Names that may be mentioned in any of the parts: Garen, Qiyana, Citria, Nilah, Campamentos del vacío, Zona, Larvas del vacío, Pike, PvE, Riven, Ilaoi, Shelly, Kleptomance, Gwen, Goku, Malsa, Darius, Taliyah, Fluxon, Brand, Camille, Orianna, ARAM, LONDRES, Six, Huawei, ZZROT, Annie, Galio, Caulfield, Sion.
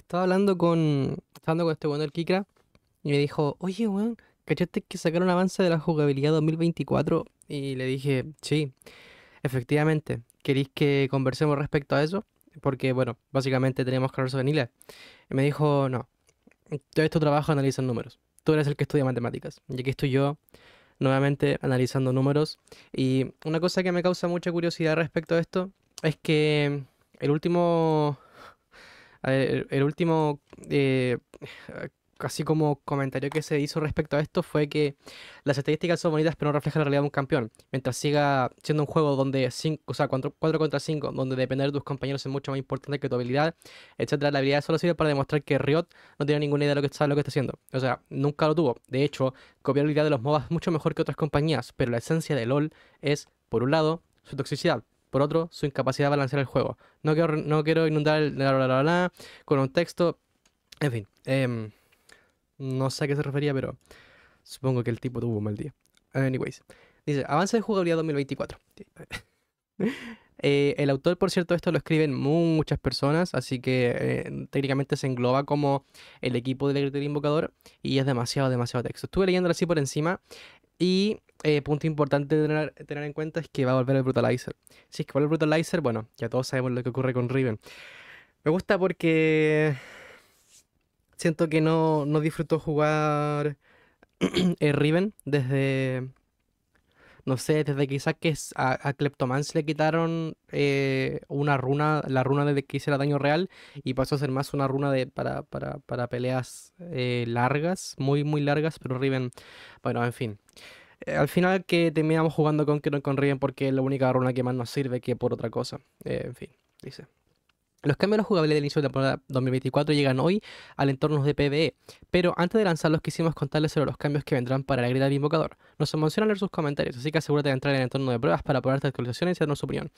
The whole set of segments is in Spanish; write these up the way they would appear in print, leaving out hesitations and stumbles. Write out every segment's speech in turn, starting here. Estaba hablando con este weón del Kikra y me dijo, oye weón, ¿cachaste que sacaron un avance de la jugabilidad 2024? Y le dije, sí, efectivamente, ¿queréis que conversemos respecto a eso? Porque, bueno, básicamente tenemos que hablar sobre Nilah. Y me dijo, no, todo esto trabajo analizan números. Tú eres el que estudia matemáticas. Y aquí estoy yo, nuevamente, analizando números. Y una cosa que me causa mucha curiosidad respecto a esto es que el último casi como comentario que se hizo respecto a esto fue que las estadísticas son bonitas pero no reflejan la realidad de un campeón. Mientras siga siendo un juego donde 4 contra 5, donde depender de tus compañeros es mucho más importante que tu habilidad, etcétera, la habilidad solo sirve para demostrar que Riot no tiene ninguna idea de lo que está haciendo. O sea, nunca lo tuvo. De hecho, copiar la idea de los MOBAs mucho mejor que otras compañías, pero la esencia de LOL es, por un lado, su toxicidad. Por otro, su incapacidad de balancear el juego. No quiero inundar el la con un texto. En fin. No sé a qué se refería, pero supongo que el tipo tuvo un mal día. Anyways. Dice, avance de jugabilidad 2024. El autor, por cierto, esto lo escriben muchas personas, así que técnicamente se engloba como el equipo del invocador y es demasiado texto. Estuve leyéndolo así por encima y... punto importante de tener en cuenta es que va a volver el Brutalizer. Si es que vuelve el Brutalizer, bueno, ya todos sabemos lo que ocurre con Riven. Me gusta porque siento que no disfruto jugar Riven desde... No sé, desde quizás que a Kleptomance le quitaron una runa, la runa de que hiciera daño real, y pasó a ser más una runa de para peleas largas, muy largas, pero Riven... Bueno, en fin... Al final que terminamos jugando con Riven porque es la única runa que más nos sirve que por otra cosa. En fin, dice... Los cambios de jugabilidad del inicio de la temporada 2024 llegan hoy al entorno de PvE, pero antes de lanzarlos quisimos contarles sobre los cambios que vendrán para la grilla del invocador. Nos emociona leer sus comentarios, así que asegúrate de entrar en el entorno de pruebas para probar estas actualizaciones y darnos su opinión.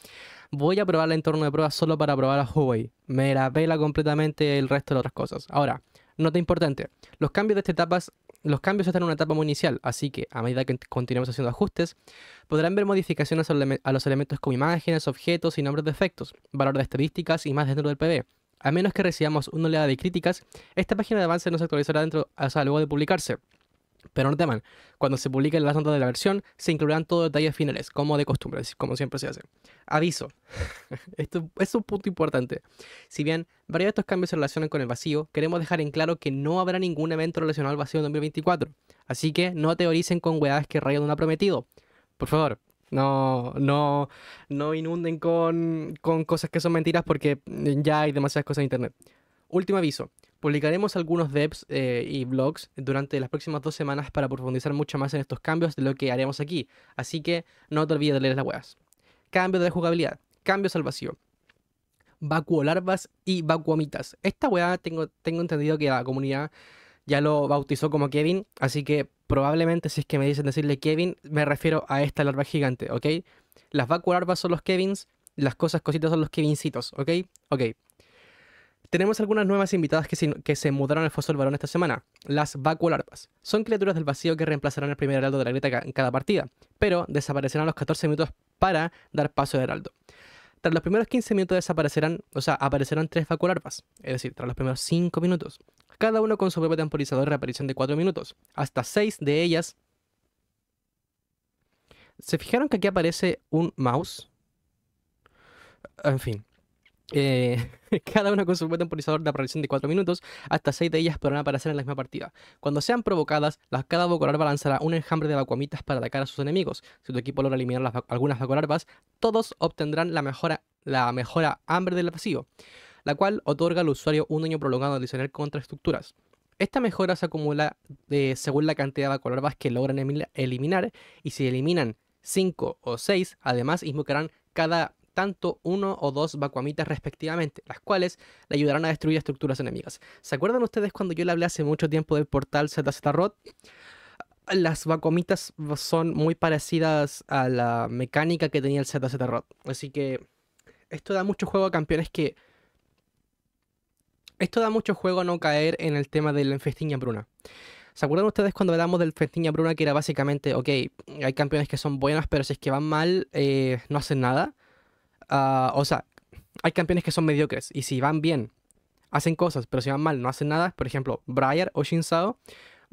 Voy a probar el entorno de pruebas solo para probar a Huawei. Me la pela completamente el resto de otras cosas. Ahora, nota importante, los cambios de esta etapa... Los cambios están en una etapa muy inicial, así que a medida que continuemos haciendo ajustes, podrán ver modificaciones a los elementos como imágenes, objetos y nombres de efectos, valor de estadísticas y más dentro del PvE. A menos que recibamos una oleada de críticas, esta página de avance no se actualizará luego de publicarse. Pero no teman, cuando se publiquen las notas de la versión, se incluirán todos los detalles finales, como de costumbre, como siempre se hace. Aviso. Esto es un punto importante. Si bien varios de estos cambios se relacionan con el vacío, queremos dejar en claro que no habrá ningún evento relacionado al vacío en 2024. Así que no teoricen con huevadas que Riot no ha prometido. Por favor, no inunden con cosas que son mentiras porque ya hay demasiadas cosas en internet. Último aviso. Publicaremos algunos devs y blogs durante las próximas 2 semanas para profundizar mucho más en estos cambios de lo que haremos aquí. Así que no te olvides de leer las weas. Cambios de jugabilidad. Cambios al vacío. Vacuolarvas y vacuomitas. Esta wea tengo entendido que la comunidad ya lo bautizó como Kevin. Así que probablemente si es que me dicen decirle Kevin, me refiero a esta larva gigante, ¿ok? Las vacuolarvas son los Kevins, las cositas son los Kevincitos, ¿ok? Ok. Tenemos algunas nuevas invitadas que se mudaron al foso del Barón esta semana. Las Vacuolarvas. Son criaturas del vacío que reemplazarán el primer heraldo de la grieta en cada partida, pero desaparecerán a los 14 minutos para dar paso al heraldo. Tras los primeros 15 minutos aparecerán 3 Vacuolarvas, es decir, tras los primeros 5 minutos. Cada uno con su propio temporizador de reaparición de 4 minutos. Hasta 6 de ellas... ¿Se fijaron que aquí aparece un mouse? En fin... cada una con su temporizador de aparición de 4 minutos, hasta 6 de ellas podrán aparecer en la misma partida. Cuando sean provocadas, cada vacuolarva lanzará un enjambre de vacuomitas para atacar a sus enemigos. Si tu equipo logra eliminar algunas vacuolarvas, todos obtendrán la mejora hambre del vacío, la cual otorga al usuario un daño prolongado adicional contra estructuras. Esta mejora se acumula según la cantidad de vacuolarvas que logran eliminar, y si eliminan 5 o 6, además invocarán cada tanto 1 o 2 vacuamitas respectivamente, las cuales le ayudarán a destruir estructuras enemigas. ¿Se acuerdan ustedes cuando yo le hablé hace mucho tiempo del portal ZZROT? Las vacuamitas son muy parecidas a la mecánica que tenía el ZZROT. Así que esto da mucho juego a campeones que... Esto da mucho juego a no caer en el tema del festín y hambruna. ¿Se acuerdan ustedes cuando hablamos del festín y hambruna que era básicamente, ok, hay campeones que son buenos, pero si es que van mal, no hacen nada? O sea, hay campeones que son mediocres y si van bien hacen cosas, pero si van mal, no hacen nada. Por ejemplo, Briar o Shin Zhao,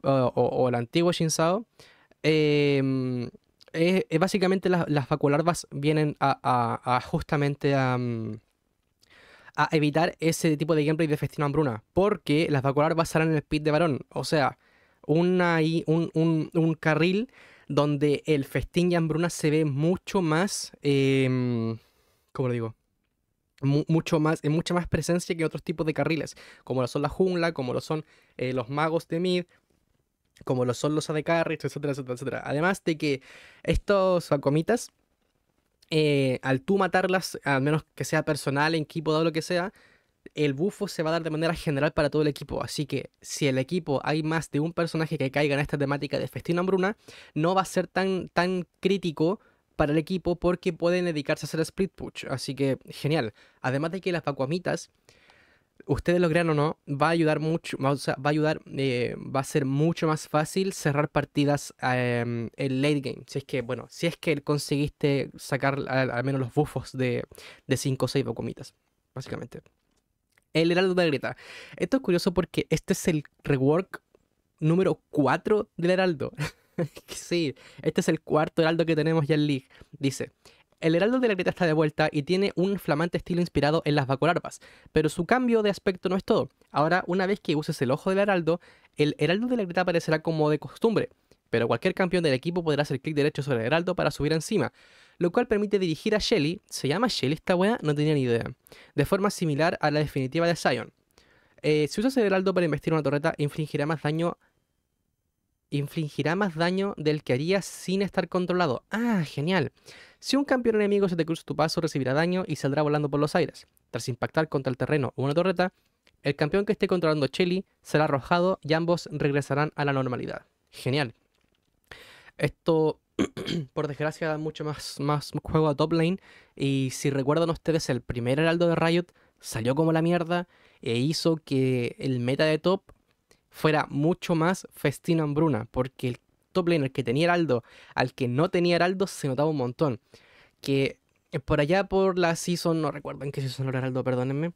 o el antiguo Shin Zhao, básicamente las vacuolarvas vienen justamente a evitar ese tipo de gameplay de Festino Hambruna, porque las vacuolarvas salen en el pit de Barón, o sea, un carril donde el festín y hambruna se ve mucho más, ¿cómo lo digo? Mucha más presencia que otros tipos de carriles, como lo son la jungla, como lo son los magos de mid, como lo son los AD carries, etcétera, etcétera, etcétera. Además de que estos vacuomitas, al tú matarlas, al menos que sea personal, en equipo, dado lo que sea, el bufo se va a dar de manera general para todo el equipo. Así que si el equipo hay más de un personaje que caiga en esta temática de Festín Hambruna, no va a ser tan crítico para el equipo, porque pueden dedicarse a hacer split push. Así que genial. Además de que las vacuamitas, ustedes lo crean o no, va a ayudar mucho, va a ser mucho más fácil cerrar partidas en late game. Si es que, bueno, si es que conseguiste sacar al menos los buffos de 5 o 6 vacuamitas, básicamente. El Heraldo de Greta. Esto es curioso porque este es el rework número 4 del Heraldo. Sí, este es el cuarto Heraldo que tenemos ya en League. Dice: el Heraldo de la Greta está de vuelta y tiene un flamante estilo inspirado en las vacuolarvas, pero su cambio de aspecto no es todo. Ahora, una vez que uses el ojo del Heraldo, el Heraldo de la Greta aparecerá como de costumbre, pero cualquier campeón del equipo podrá hacer clic derecho sobre el Heraldo para subir encima, lo cual permite dirigir a Shelly. ¿Se llama Shelly esta wea? No tenía ni idea. De forma similar a la definitiva de Sion. Si usas el heraldo para investir una torreta, infligirá más daño del que haría sin estar controlado. ¡Ah, genial! Si un campeón enemigo se te cruza tu paso, recibirá daño y saldrá volando por los aires. Tras impactar contra el terreno o una torreta, el campeón que esté controlando a Shelly será arrojado y ambos regresarán a la normalidad. Genial. Esto, por desgracia, da mucho más juego a top lane. Y si recuerdan ustedes, el primer heraldo de Riot salió como la mierda e hizo que el meta de top fuera mucho más Festín Hambruna, porque el top laner que tenía heraldo al que no tenía heraldo se notaba un montón. Que por allá por la season, no recuerdo en qué season era heraldo, perdónenme,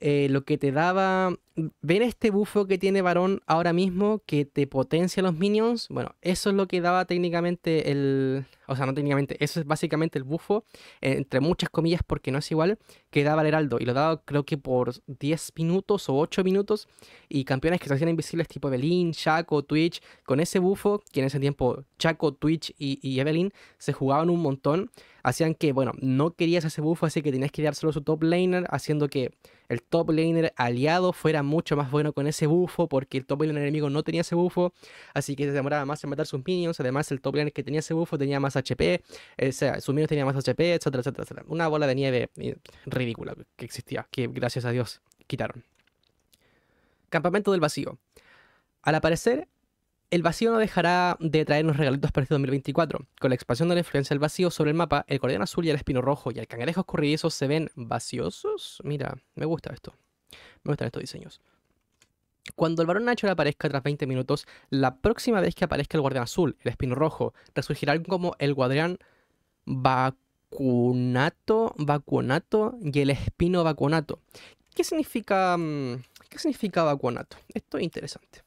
lo que te daba ver este bufo que tiene Barón ahora mismo, que te potencia los minions, bueno, eso es lo que daba técnicamente el, o sea, no técnicamente, eso es básicamente el bufo, entre muchas comillas porque no es igual, que daba el heraldo, y lo daba creo que por 10 minutos o 8 minutos, y campeones que se hacían invisibles tipo Evelynn, Shaco, Twitch, con ese bufo, que en ese tiempo Shaco, Twitch y Evelynn se jugaban un montón, hacían que, bueno, no querías ese buffo, así que tenías que dar solo su top laner, haciendo que el top laner aliado fuera mucho más bueno con ese buffo, porque el top laner enemigo no tenía ese buffo, así que se demoraba más en matar sus minions. Además, el top laner que tenía ese buffo tenía más HP, o sea, sus minions tenían más HP, etcétera, etcétera, etcétera. Una bola de nieve ridícula que existía, que gracias a Dios quitaron. Campamento del vacío. Al aparecer, el vacío no dejará de traernos regalitos para este 2024. Con la expansión de la influencia del vacío sobre el mapa, el coreano azul y el espino rojo y el cangrejo escurridizo se ven vaciosos. Mira, me gusta esto. Me gustan estos diseños. Cuando el Barón Nashor aparezca tras 20 minutos, la próxima vez que aparezca el guardián azul, el espino rojo, resurgirán como el guardián vacuonato y el espino vacuonato. ¿Qué significa vacuonato? Esto es interesante.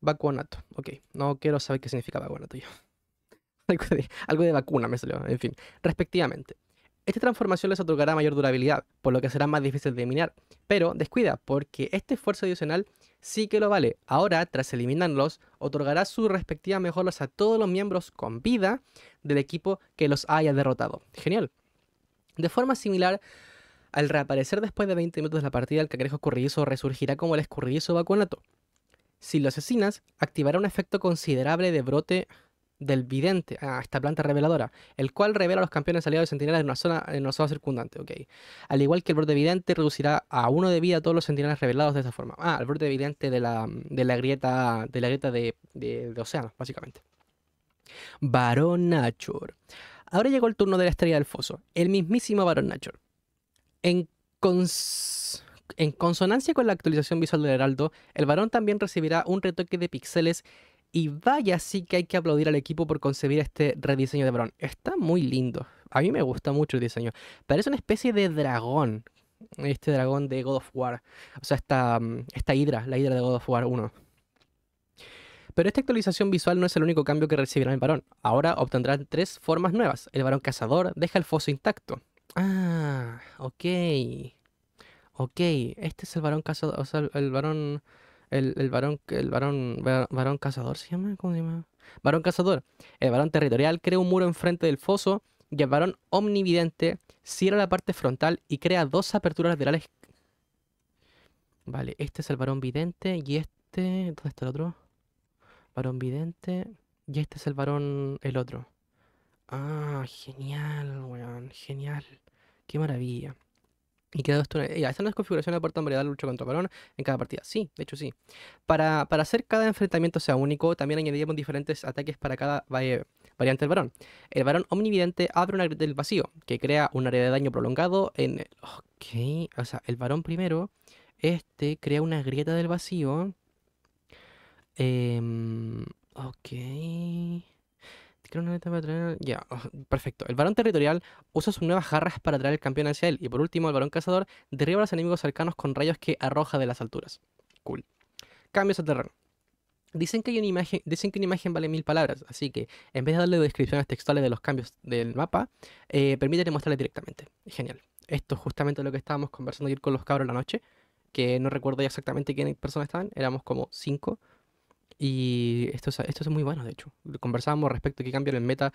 Vacuonato, ok, no quiero saber qué significa vacuonato yo. Algo de vacuna me salió, en fin. Respectivamente, esta transformación les otorgará mayor durabilidad, por lo que será más difícil de eliminar. Pero descuida, porque este esfuerzo adicional sí que lo vale. Ahora, tras eliminarlos, otorgará sus respectivas mejoras a todos los miembros con vida del equipo que los haya derrotado. Genial. De forma similar, al reaparecer después de 20 minutos de la partida, el cangrejo escurridizo resurgirá como el escurridizo vacuonato. Si lo asesinas, activará un efecto considerable de brote del vidente, esta planta reveladora, el cual revela a los campeones aliados y centinelas en una zona circundante, ok. Al igual que el brote vidente reducirá a 1 de vida a todos los centinelas revelados de esa forma. Ah, el brote vidente de la grieta de océanos, básicamente. Baron Nashor. Ahora llegó el turno de la estrella del foso, el mismísimo Baron Nashor. En consonancia con la actualización visual del heraldo, el varón también recibirá un retoque de píxeles, y vaya sí que hay que aplaudir al equipo por concebir este rediseño de varón. Está muy lindo. A mí me gusta mucho el diseño. Parece una especie de dragón. este dragón de God of War. O sea, esta hidra, la hidra de God of War 1. Pero esta actualización visual no es el único cambio que recibirá el varón. Ahora obtendrán 3 formas nuevas. El varón cazador deja el foso intacto. Ah, ok. Ok, este es el varón cazador, o sea, el varón... El varón cazador se llama, ¿cómo se llama? Varón cazador. El varón territorial crea un muro enfrente del foso y el varón omnividente cierra la parte frontal y crea 2 aperturas laterales. Vale, este es el varón vidente y este... ¿Dónde está el otro? Varón vidente y este es el varón... el otro. Ah, genial, weón, genial. Qué maravilla. Y quedó esto. Esta no es configuración de puerta en variedad lucha contra varón en cada partida. Sí, de hecho sí. Para hacer cada enfrentamiento sea único, también añadiremos diferentes ataques para cada variante del varón. El varón omnividente abre una grieta del vacío, que crea un área de daño prolongado en el... Ok, o sea, el varón primero, este crea una grieta del vacío. Ok... Ya, perfecto. El varón territorial usa sus nuevas jarras para atraer al campeón hacia él. Y por último, el varón cazador derriba a los enemigos cercanos con rayos que arroja de las alturas. Cool. Cambios al terreno. Dicen que una imagen vale 1000 palabras, así que en vez de darle descripciones textuales de los cambios del mapa, permítete mostrarle directamente. Genial. Esto es justamente lo que estábamos conversando ayer con los cabros la noche, que no recuerdo ya exactamente quiénes personas estaban, éramos como 5. Y esto es muy bueno, de hecho. Conversábamos respecto a qué cambio en el meta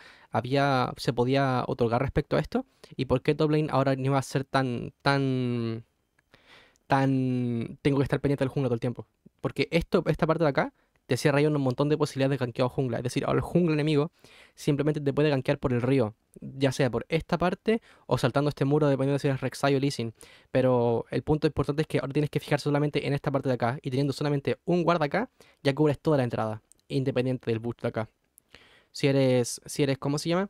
se podía otorgar respecto a esto. Y por qué top lane ahora no iba a ser tan... Tengo que estar pendiente del jungla todo el tiempo. Porque esta parte de acá te cierra ahí un montón de posibilidades de gankear jungla. Es decir, ahora el jungla enemigo simplemente te puede gankear por el río. Ya sea por esta parte o saltando este muro, dependiendo de si eres Rek'Sai o Lee Sin. Pero el punto importante es que ahora tienes que fijarse solamente en esta parte de acá. Y teniendo solamente un guarda acá, ya cubres toda la entrada. Independiente del boost de acá. Si eres ¿cómo se llama?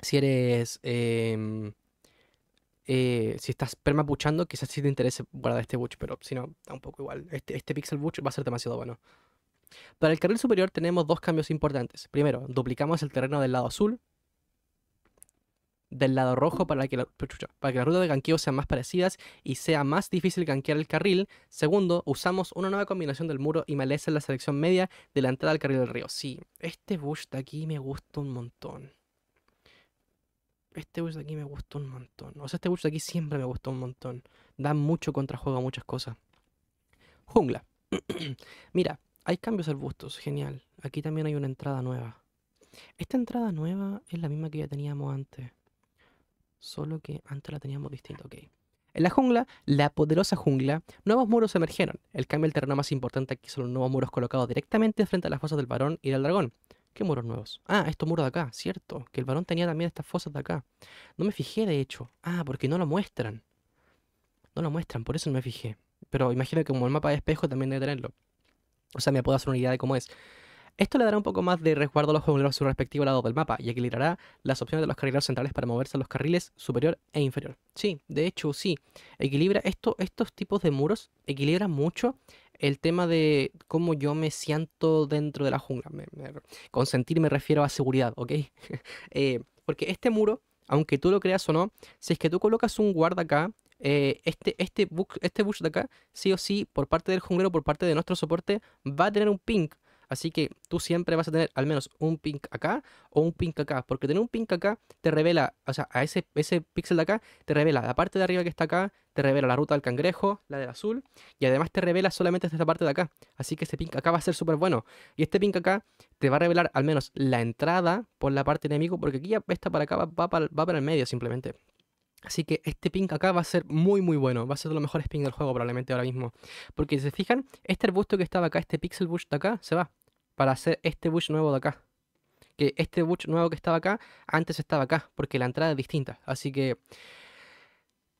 Si eres... si estás permapuchando, quizás sí te interese guardar este boost. Pero si no, da un poco igual. Este pixel boost va a ser demasiado bueno. Para el carril superior tenemos 2 cambios importantes. Primero, duplicamos el terreno del lado azul, del lado rojo, para que las rutas de ganqueo sean más parecidas y sea más difícil ganquear el carril. Segundo, usamos una nueva combinación del muro y maleza en la selección media de la entrada al carril del río. Sí, este bush de aquí me gusta un montón. Este bush de aquí me gusta un montón. O sea, este bush de aquí siempre me gustó un montón. Da mucho contrajuego a muchas cosas. Jungla. Mira. Hay cambios al bustos, genial. Aquí también hay una entrada nueva. Esta entrada nueva es la misma que ya teníamos antes. Solo que antes la teníamos distinta, ok. En la jungla, la poderosa jungla, nuevos muros emergieron. El cambio del terreno más importante aquí son los nuevos muros colocados directamente frente a las fosas del varón y del dragón. ¿Qué muros nuevos? Ah, estos muros de acá, cierto. Que el varón tenía también estas fosas de acá. No me fijé, de hecho. Ah, porque no lo muestran. No lo muestran, por eso no me fijé. Pero imagino que como el mapa de espejo también debe tenerlo. O sea, me puedo hacer una idea de cómo es. Esto le dará un poco más de resguardo a los jungleros a su respectivo lado del mapa y equilibrará las opciones de los carrileros centrales para moverse a los carriles superior e inferior. Sí, de hecho, sí. Equilibra estos tipos de muros, equilibran mucho el tema de cómo yo me siento dentro de la jungla. Con sentir me refiero a seguridad, ¿ok? Porque este muro, aunque tú lo creas o no, si es que tú colocas un guarda acá, este bush de acá, sí o sí, por parte del junglero, por parte de nuestro soporte, va a tener un ping. Así que tú siempre vas a tener al menos un ping acá o un ping acá. Porque tener un ping acá te revela, o sea, a ese pixel de acá, te revela la parte de arriba que está acá, te revela la ruta del cangrejo, la del azul, y además te revela solamente esta parte de acá. Así que este ping acá va a ser súper bueno. Y este ping acá te va a revelar al menos la entrada por la parte enemigo, porque aquí ya esta para acá va para el medio simplemente. Así que este ping acá va a ser muy muy bueno. Va a ser de los mejores ping del juego probablemente ahora mismo. Porque si se fijan, este arbusto que estaba acá, este pixel bush de acá, se va. Para hacer este bush nuevo de acá. Que este bush nuevo que estaba acá, antes estaba acá. Porque la entrada es distinta. Así que...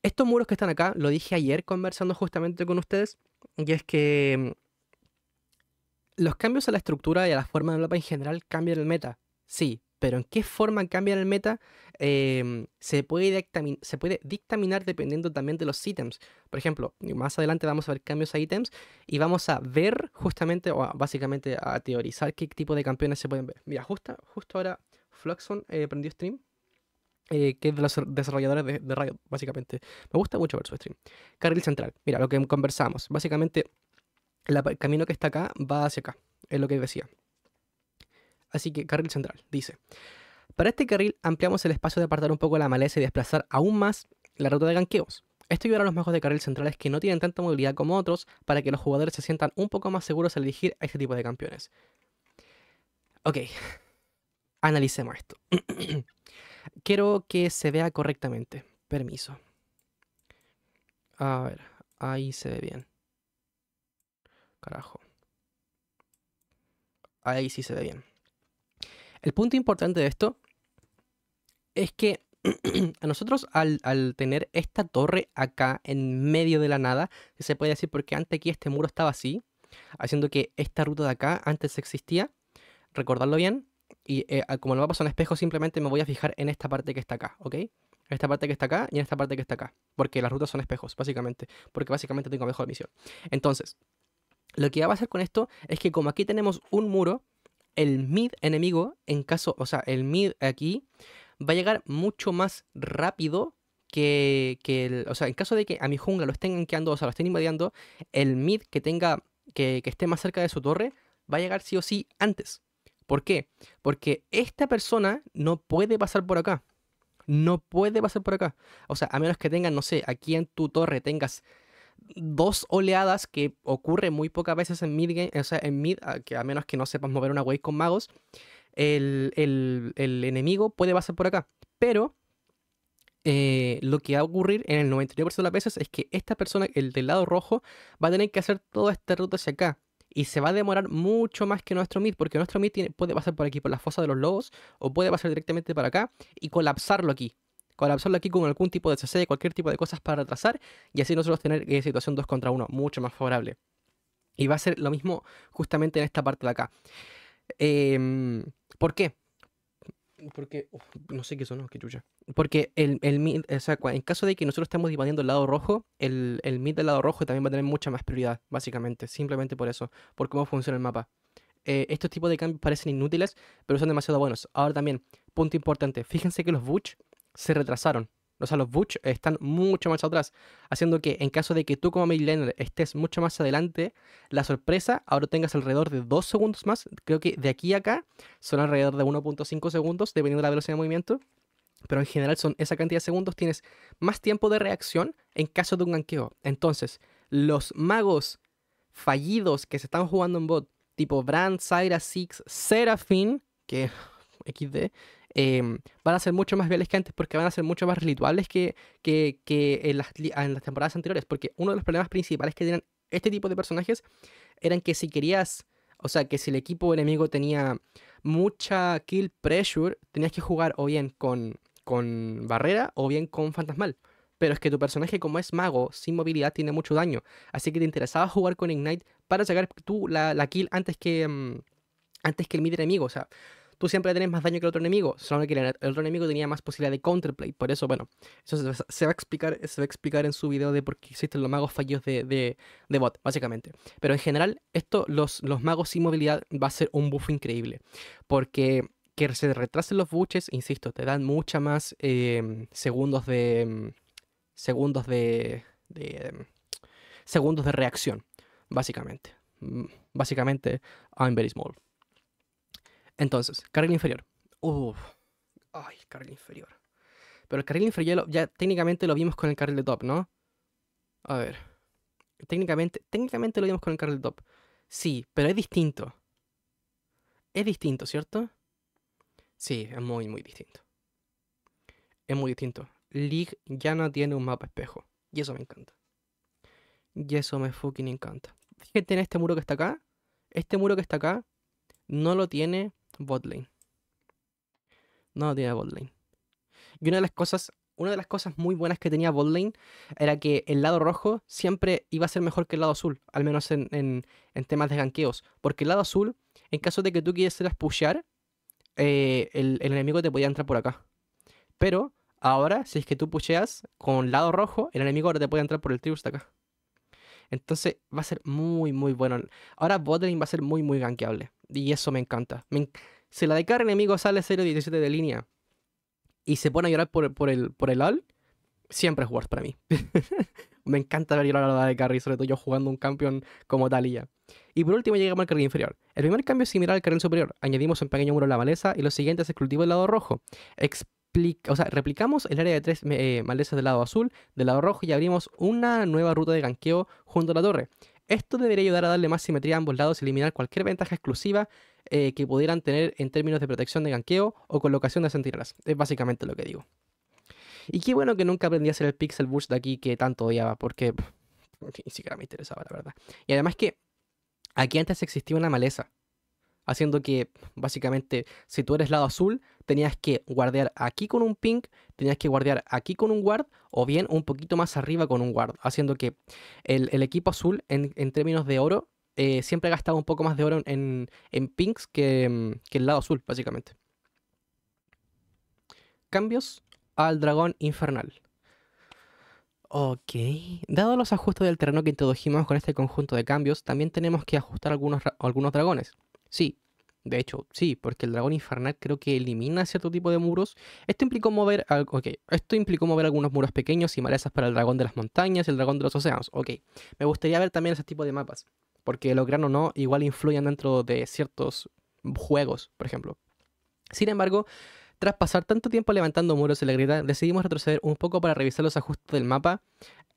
estos muros que están acá, lo dije ayer conversando justamente con ustedes. Y es que... los cambios a la estructura y a la forma del mapa en general cambian el meta. Sí. Pero en qué forma cambian el meta se puede dictaminar dependiendo también de los ítems. Por ejemplo, más adelante vamos a ver cambios a ítems y vamos a ver justamente, o básicamente a teorizar qué tipo de campeones se pueden ver. Mira, justo ahora Fluxon prendió stream que es de los desarrolladores de Riot, básicamente. Me gusta mucho ver su stream. Carril central. Mira, lo que conversamos. Básicamente, el camino que está acá va hacia acá. Es lo que decía. Así que carril central. Dice: para este carril ampliamos el espacio de apartar un poco la maleza y desplazar aún más la ruta de ganqueos. Esto ayudará a los magos de carril centrales que no tienen tanta movilidad como otros para que los jugadores se sientan un poco más seguros al elegir a este tipo de campeones. Ok. Analicemos esto. Quiero que se vea correctamente. Permiso. A ver, ahí se ve bien. Carajo. Ahí sí se ve bien. El punto importante de esto es que a nosotros al tener esta torre acá en medio de la nada, se puede decir porque antes aquí este muro estaba así, haciendo que esta ruta de acá antes existía, recordarlo bien, y como el mapa son espejos, simplemente me voy a fijar en esta parte que está acá, ¿ok? En esta parte que está acá y en esta parte que está acá, porque las rutas son espejos, básicamente, porque básicamente tengo mejor misión. Entonces, lo que va a hacer con esto es que como aquí tenemos un muro, el mid enemigo, en caso, o sea, el mid aquí va a llegar mucho más rápido que el... O sea, en caso de que a mi jungla lo estén gankeando, o sea, lo estén invadiendo, el mid que tenga, que esté más cerca de su torre, va a llegar sí o sí antes. ¿Por qué? Porque esta persona no puede pasar por acá. No puede pasar por acá. O sea, a menos que tengan, no sé, aquí en tu torre tengas dos oleadas, que ocurre muy pocas veces en mid game, o sea, en mid, que a menos que no sepas mover una wave con magos, el enemigo puede pasar por acá. Pero lo que va a ocurrir en el 99% de las veces es que esta persona, el del lado rojo, va a tener que hacer toda esta ruta hacia acá. Y se va a demorar mucho más que nuestro mid, porque nuestro mid puede pasar por aquí, por la fosa de los lobos, o puede pasar directamente para acá y colapsarlo aquí. Colapsarlo aquí con algún tipo de CC, cualquier tipo de cosas para retrasar, y así nosotros tener situación 2 contra 1, mucho más favorable. Y va a ser lo mismo justamente en esta parte de acá. ¿Por qué? Porque, no sé qué sonó, qué chucha. Porque el mid, o sea, en caso de que nosotros estemos invadiendo el lado rojo, el mid del lado rojo también va a tener mucha más prioridad, básicamente, simplemente por eso, por cómo funciona el mapa. Estos tipos de cambios parecen inútiles, pero son demasiado buenos. Ahora también, punto importante, fíjense que los Butch se retrasaron. O sea, los Butch están mucho más atrás, haciendo que en caso de que tú como mid laner estés mucho más adelante, la sorpresa ahora tengas alrededor de 2 segundos más. Creo que de aquí a acá son alrededor de 1.5 segundos, dependiendo de la velocidad de movimiento. Pero en general son esa cantidad de segundos, tienes más tiempo de reacción en caso de un ganqueo. Entonces, los magos fallidos que se están jugando en bot, tipo Brand, Syra, Six, Seraphine, que XD, van a ser mucho más viables que antes, porque van a ser mucho más rituales que en las temporadas anteriores, porque uno de los problemas principales que tenían este tipo de personajes eran que si querías, o sea, que si el equipo enemigo tenía mucha kill pressure, tenías que jugar o bien con barrera o bien con fantasmal. Pero es que tu personaje, como es mago, sin movilidad, tiene mucho daño, así que te interesaba jugar con Ignite para sacar tú la kill antes que el mid enemigo, o sea, tú siempre tenés más daño que el otro enemigo, solo que el otro enemigo tenía más posibilidad de counterplay. Por eso, bueno, eso se va a explicar en su video de por qué existen los magos fallos de bot, básicamente. Pero en general, esto, los magos sin movilidad va a ser un buff increíble, porque que se retrasen los buches, insisto, te dan mucha más segundos de reacción, básicamente. Básicamente, I'm very small. Entonces, carril inferior. Ay, el carril inferior. Pero el carril inferior ya técnicamente lo vimos con el carril de top, ¿no? A ver. Técnicamente lo vimos con el carril de top. Sí, pero es distinto. Es distinto, ¿cierto? Sí, es muy, muy distinto. Es muy distinto. League ya no tiene un mapa espejo. Y eso me encanta. Y eso me fucking encanta. Fíjate en este muro que está acá. Este muro que está acá no lo tiene botlane. No lo tiene botlane. Y una de las cosas muy buenas que tenía botlane era que el lado rojo siempre iba a ser mejor que el lado azul, al menos en temas de ganqueos. Porque el lado azul, en caso de que tú quisieras pushear, el enemigo te podía entrar por acá. Pero ahora, si es que tú pusheas con lado rojo, el enemigo ahora te puede entrar por el tributo de acá. Entonces va a ser muy, muy bueno. Ahora botlane va a ser muy, muy gankeable. Y eso me encanta. Si la de cada enemigo sale 0.17 de línea, y se pone a llorar por el LOL, siempre es worth para mí. Me encanta ver llorar a la de carry, sobre todo yo jugando un campeón como Taliyah. Y por último llegamos al carril inferior. El primer cambio es similar al carril superior. Añadimos un pequeño muro a la maleza y lo siguiente es el cultivo del lado rojo. Replicamos el área de 3 malezas del lado azul, del lado rojo, y abrimos una nueva ruta de ganqueo junto a la torre. Esto debería ayudar a darle más simetría a ambos lados y eliminar cualquier ventaja exclusiva que pudieran tener en términos de protección de ganqueo o colocación de centinelas. Es básicamente lo que digo. Y qué bueno que nunca aprendí a hacer el pixel burst de aquí que tanto odiaba, porque ni siquiera me interesaba, la verdad. Y además que aquí antes existía una maleza, haciendo que básicamente si tú eres lado azul, tenías que guardear aquí con un ping, tenías que guardear aquí con un ward, o bien un poquito más arriba con un ward, haciendo que el equipo azul en términos de oro siempre gastaba un poco más de oro en pings que el lado azul, básicamente. Cambios al dragón infernal. Ok, dado los ajustes del terreno que introdujimos con este conjunto de cambios, también tenemos que ajustar algunos dragones. Sí, de hecho, sí, porque el dragón infernal creo que elimina cierto tipo de muros. Esto implicó mover algunos muros pequeños y malezas para el dragón de las montañas y el dragón de los océanos. Ok, me gustaría ver también ese tipo de mapas, porque lo crean o no, igual influyen dentro de ciertos juegos, por ejemplo. Sin embargo, tras pasar tanto tiempo levantando muros en la grieta, decidimos retroceder un poco para revisar los ajustes del mapa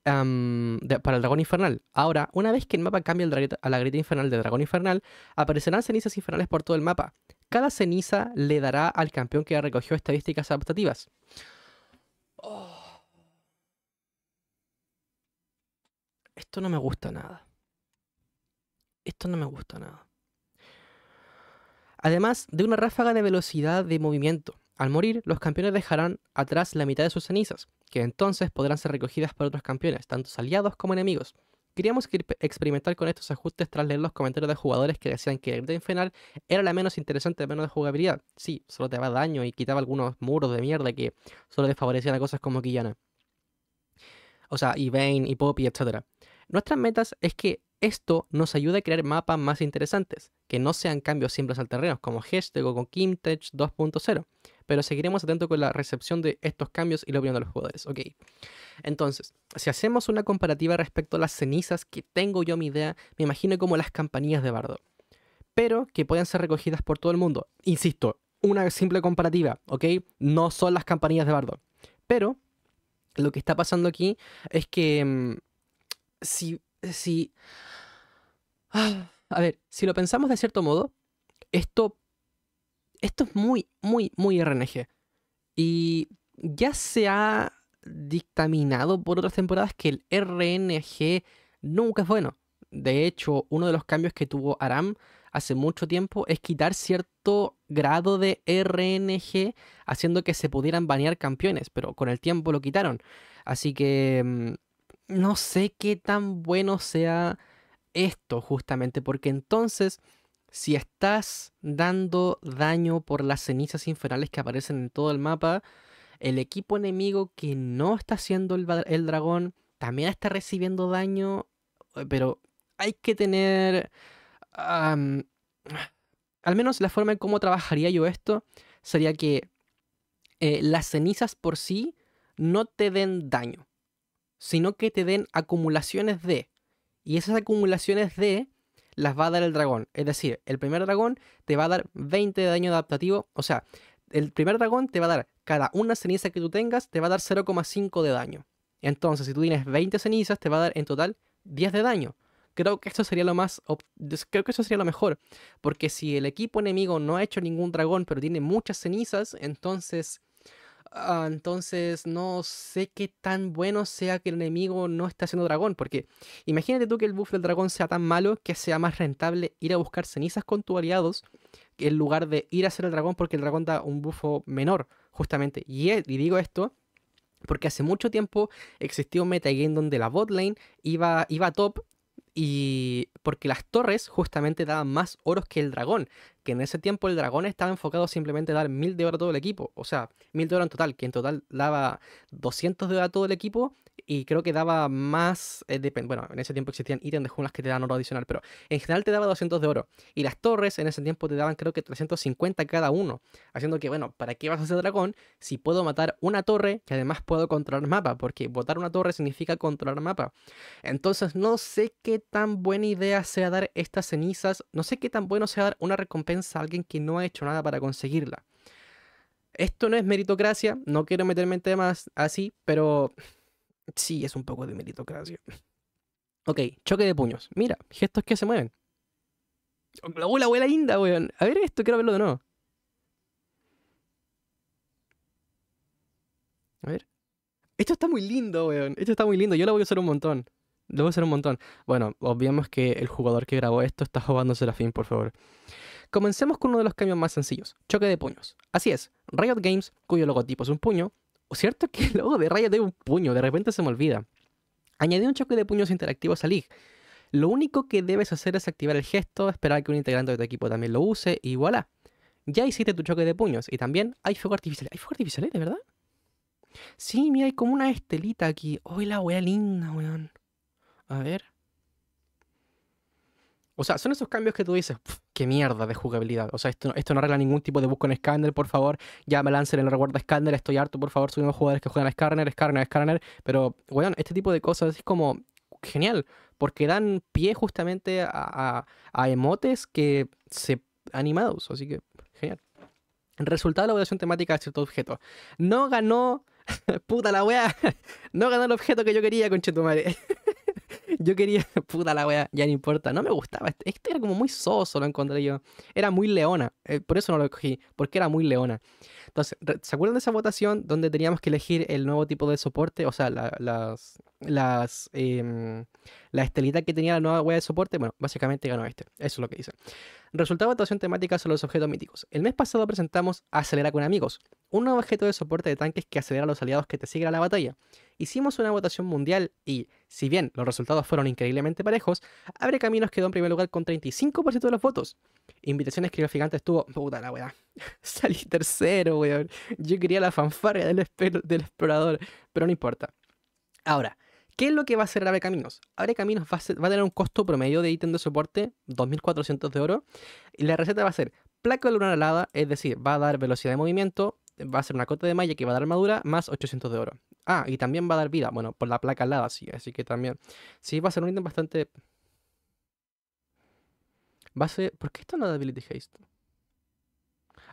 para el dragón infernal. Ahora, una vez que el mapa cambia a la grieta infernal de dragón infernal, aparecerán cenizas infernales por todo el mapa. Cada ceniza le dará al campeón que recogió estadísticas adaptativas. Oh. Esto no me gusta nada. Esto no me gusta nada. Además de una ráfaga de velocidad de movimiento. Al morir, los campeones dejarán atrás la mitad de sus cenizas, que entonces podrán ser recogidas por otros campeones, tanto aliados como enemigos. Queríamos experimentar con estos ajustes tras leer los comentarios de jugadores que decían que el grieta infernal era la menos interesante, menos de jugabilidad. Sí, solo te daba daño y quitaba algunos muros de mierda que solo desfavorecían a cosas como Qiyana. O sea, y Vayne, y Poppy, etc. Nuestras metas es que esto nos ayuda a crear mapas más interesantes, que no sean cambios simples al terreno, como Hashtag o con Kimtech 2.0, pero seguiremos atentos con la recepción de estos cambios y la opinión de los jugadores. Ok, entonces, si hacemos una comparativa respecto a las cenizas que tengo yo mi idea, me imagino como las campanillas de bardo, pero que pueden ser recogidas por todo el mundo. Insisto, una simple comparativa, ok, no son las campanillas de bardo, pero lo que está pasando aquí es que si lo pensamos de cierto modo, esto es muy, muy, muy RNG. Y ya se ha dictaminado por otras temporadas que el RNG nunca es bueno. De hecho, uno de los cambios que tuvo Aram hace mucho tiempo es quitar cierto grado de RNG, haciendo que se pudieran banear campeones, pero con el tiempo lo quitaron. Así que no sé qué tan bueno sea esto justamente, porque entonces si estás dando daño por las cenizas infernales que aparecen en todo el mapa, el equipo enemigo que no está haciendo el dragón también está recibiendo daño, pero hay que tener al menos la forma en cómo trabajaría yo esto sería que las cenizas por sí no te den daño, sino que te den acumulaciones de, y esas acumulaciones de las va a dar el dragón. Es decir, el primer dragón te va a dar 20 de daño adaptativo, o sea, el primer dragón te va a dar, cada una ceniza que tú tengas, te va a dar 0,5 de daño. Entonces, si tú tienes 20 cenizas, te va a dar en total 10 de daño. Creo que esto sería lo más, creo que eso sería lo mejor, porque si el equipo enemigo no ha hecho ningún dragón, pero tiene muchas cenizas, entonces no sé qué tan bueno sea que el enemigo no esté haciendo dragón, porque imagínate tú que el buff del dragón sea tan malo que sea más rentable ir a buscar cenizas con tus aliados en lugar de ir a hacer el dragón, porque el dragón da un buffo menor justamente. Y digo esto porque hace mucho tiempo existió un metagame donde la botlane iba a top, y porque las torres justamente daban más oros que el dragón, que en ese tiempo el dragón estaba enfocado simplemente a dar 1000 de oro a todo el equipo, o sea, 1000 de oro en total, que en total daba 200 de oro a todo el equipo, y creo que daba más, bueno, en ese tiempo existían ítems de junglas que te dan oro adicional, pero en general te daba 200 de oro, y las torres en ese tiempo te daban creo que 350 cada uno, haciendo que, bueno, ¿para qué vas a hacer dragón si puedo matar una torre que además puedo controlar mapa? Porque botar una torre significa controlar mapa. Entonces no sé qué tan buena idea sea dar estas cenizas, no sé qué tan bueno sea dar una recompensa a alguien que no ha hecho nada para conseguirla. Esto no es meritocracia, no quiero meterme en temas así, pero sí es un poco de meritocracia. Ok, choque de puños. Mira, gestos que se mueven. La abuela linda, weón. A ver esto, quiero verlo de nuevo. A ver. Esto está muy lindo, weón. Esto está muy lindo. Yo lo voy a usar un montón. Lo voy a usar un montón. Bueno, obviamos que el jugador que grabó esto está jugando Seraphine, por favor. Comencemos con uno de los cambios más sencillos, choque de puños. Así es, Riot Games, cuyo logotipo es un puño, cierto que el logo de Riot es un puño, de repente se me olvida. Añadí un choque de puños interactivos a League. Lo único que debes hacer es activar el gesto, esperar que un integrante de tu equipo también lo use y voilà. Ya hiciste tu choque de puños y también hay fuego artificial. ¿Hay fuego artificial, de verdad? Sí, mira, hay como una estelita aquí. ¡Uy, la wea linda, weón! A ver... O sea, son esos cambios que tú dices, qué mierda de jugabilidad. O sea, esto no arregla ningún tipo de bug con Scanner, por favor. Ya me lancen el reward de Scanner, estoy harto, por favor. Soy uno de los jugadores que juegan a Scanner. Pero, weón, este tipo de cosas es como genial. Porque dan pie justamente a emotes que se animados. Así que, genial. Resultado de la evaluación temática de cierto objeto. No ganó... Puta la weá. No ganó el objeto que yo quería, conchetumare. Yo quería... Puta la wea, ya no importa. No me gustaba. Este era como muy soso, lo encontré yo. Era muy Leona. Por eso no lo cogí. Porque era muy Leona. Entonces, ¿se acuerdan de esa votación donde teníamos que elegir el nuevo tipo de soporte? O sea, la estelita que tenía la nueva wea de soporte. Bueno, básicamente ganó este. Eso es lo que dice. Resultado de votación temática sobre los objetos míticos. El mes pasado presentamos Acelera con Amigos, un nuevo objeto de soporte de tanques que acelera a los aliados que te siguen a la batalla. Hicimos una votación mundial y, si bien los resultados fueron increíblemente parejos, Abre Caminos quedó en primer lugar con 35% de los votos. Invitaciones Criogigantes estuvo... Puta la weá. Salí tercero, weón. Yo quería la fanfarria del explorador, pero no importa. Ahora, ¿qué es lo que va a hacer Abre Caminos? Abre Caminos va a tener un costo promedio de ítem de soporte, 2.400 de oro. Y la receta va a ser placa lunar alada, es decir, va a dar velocidad de movimiento, va a ser una cota de malla que va a dar armadura, más 800 de oro. Ah, y también va a dar vida, bueno, por la placa alada, sí, así que también... Sí, va a ser un ítem bastante... Va a ser... ¿Por qué esto no da Ability Haste?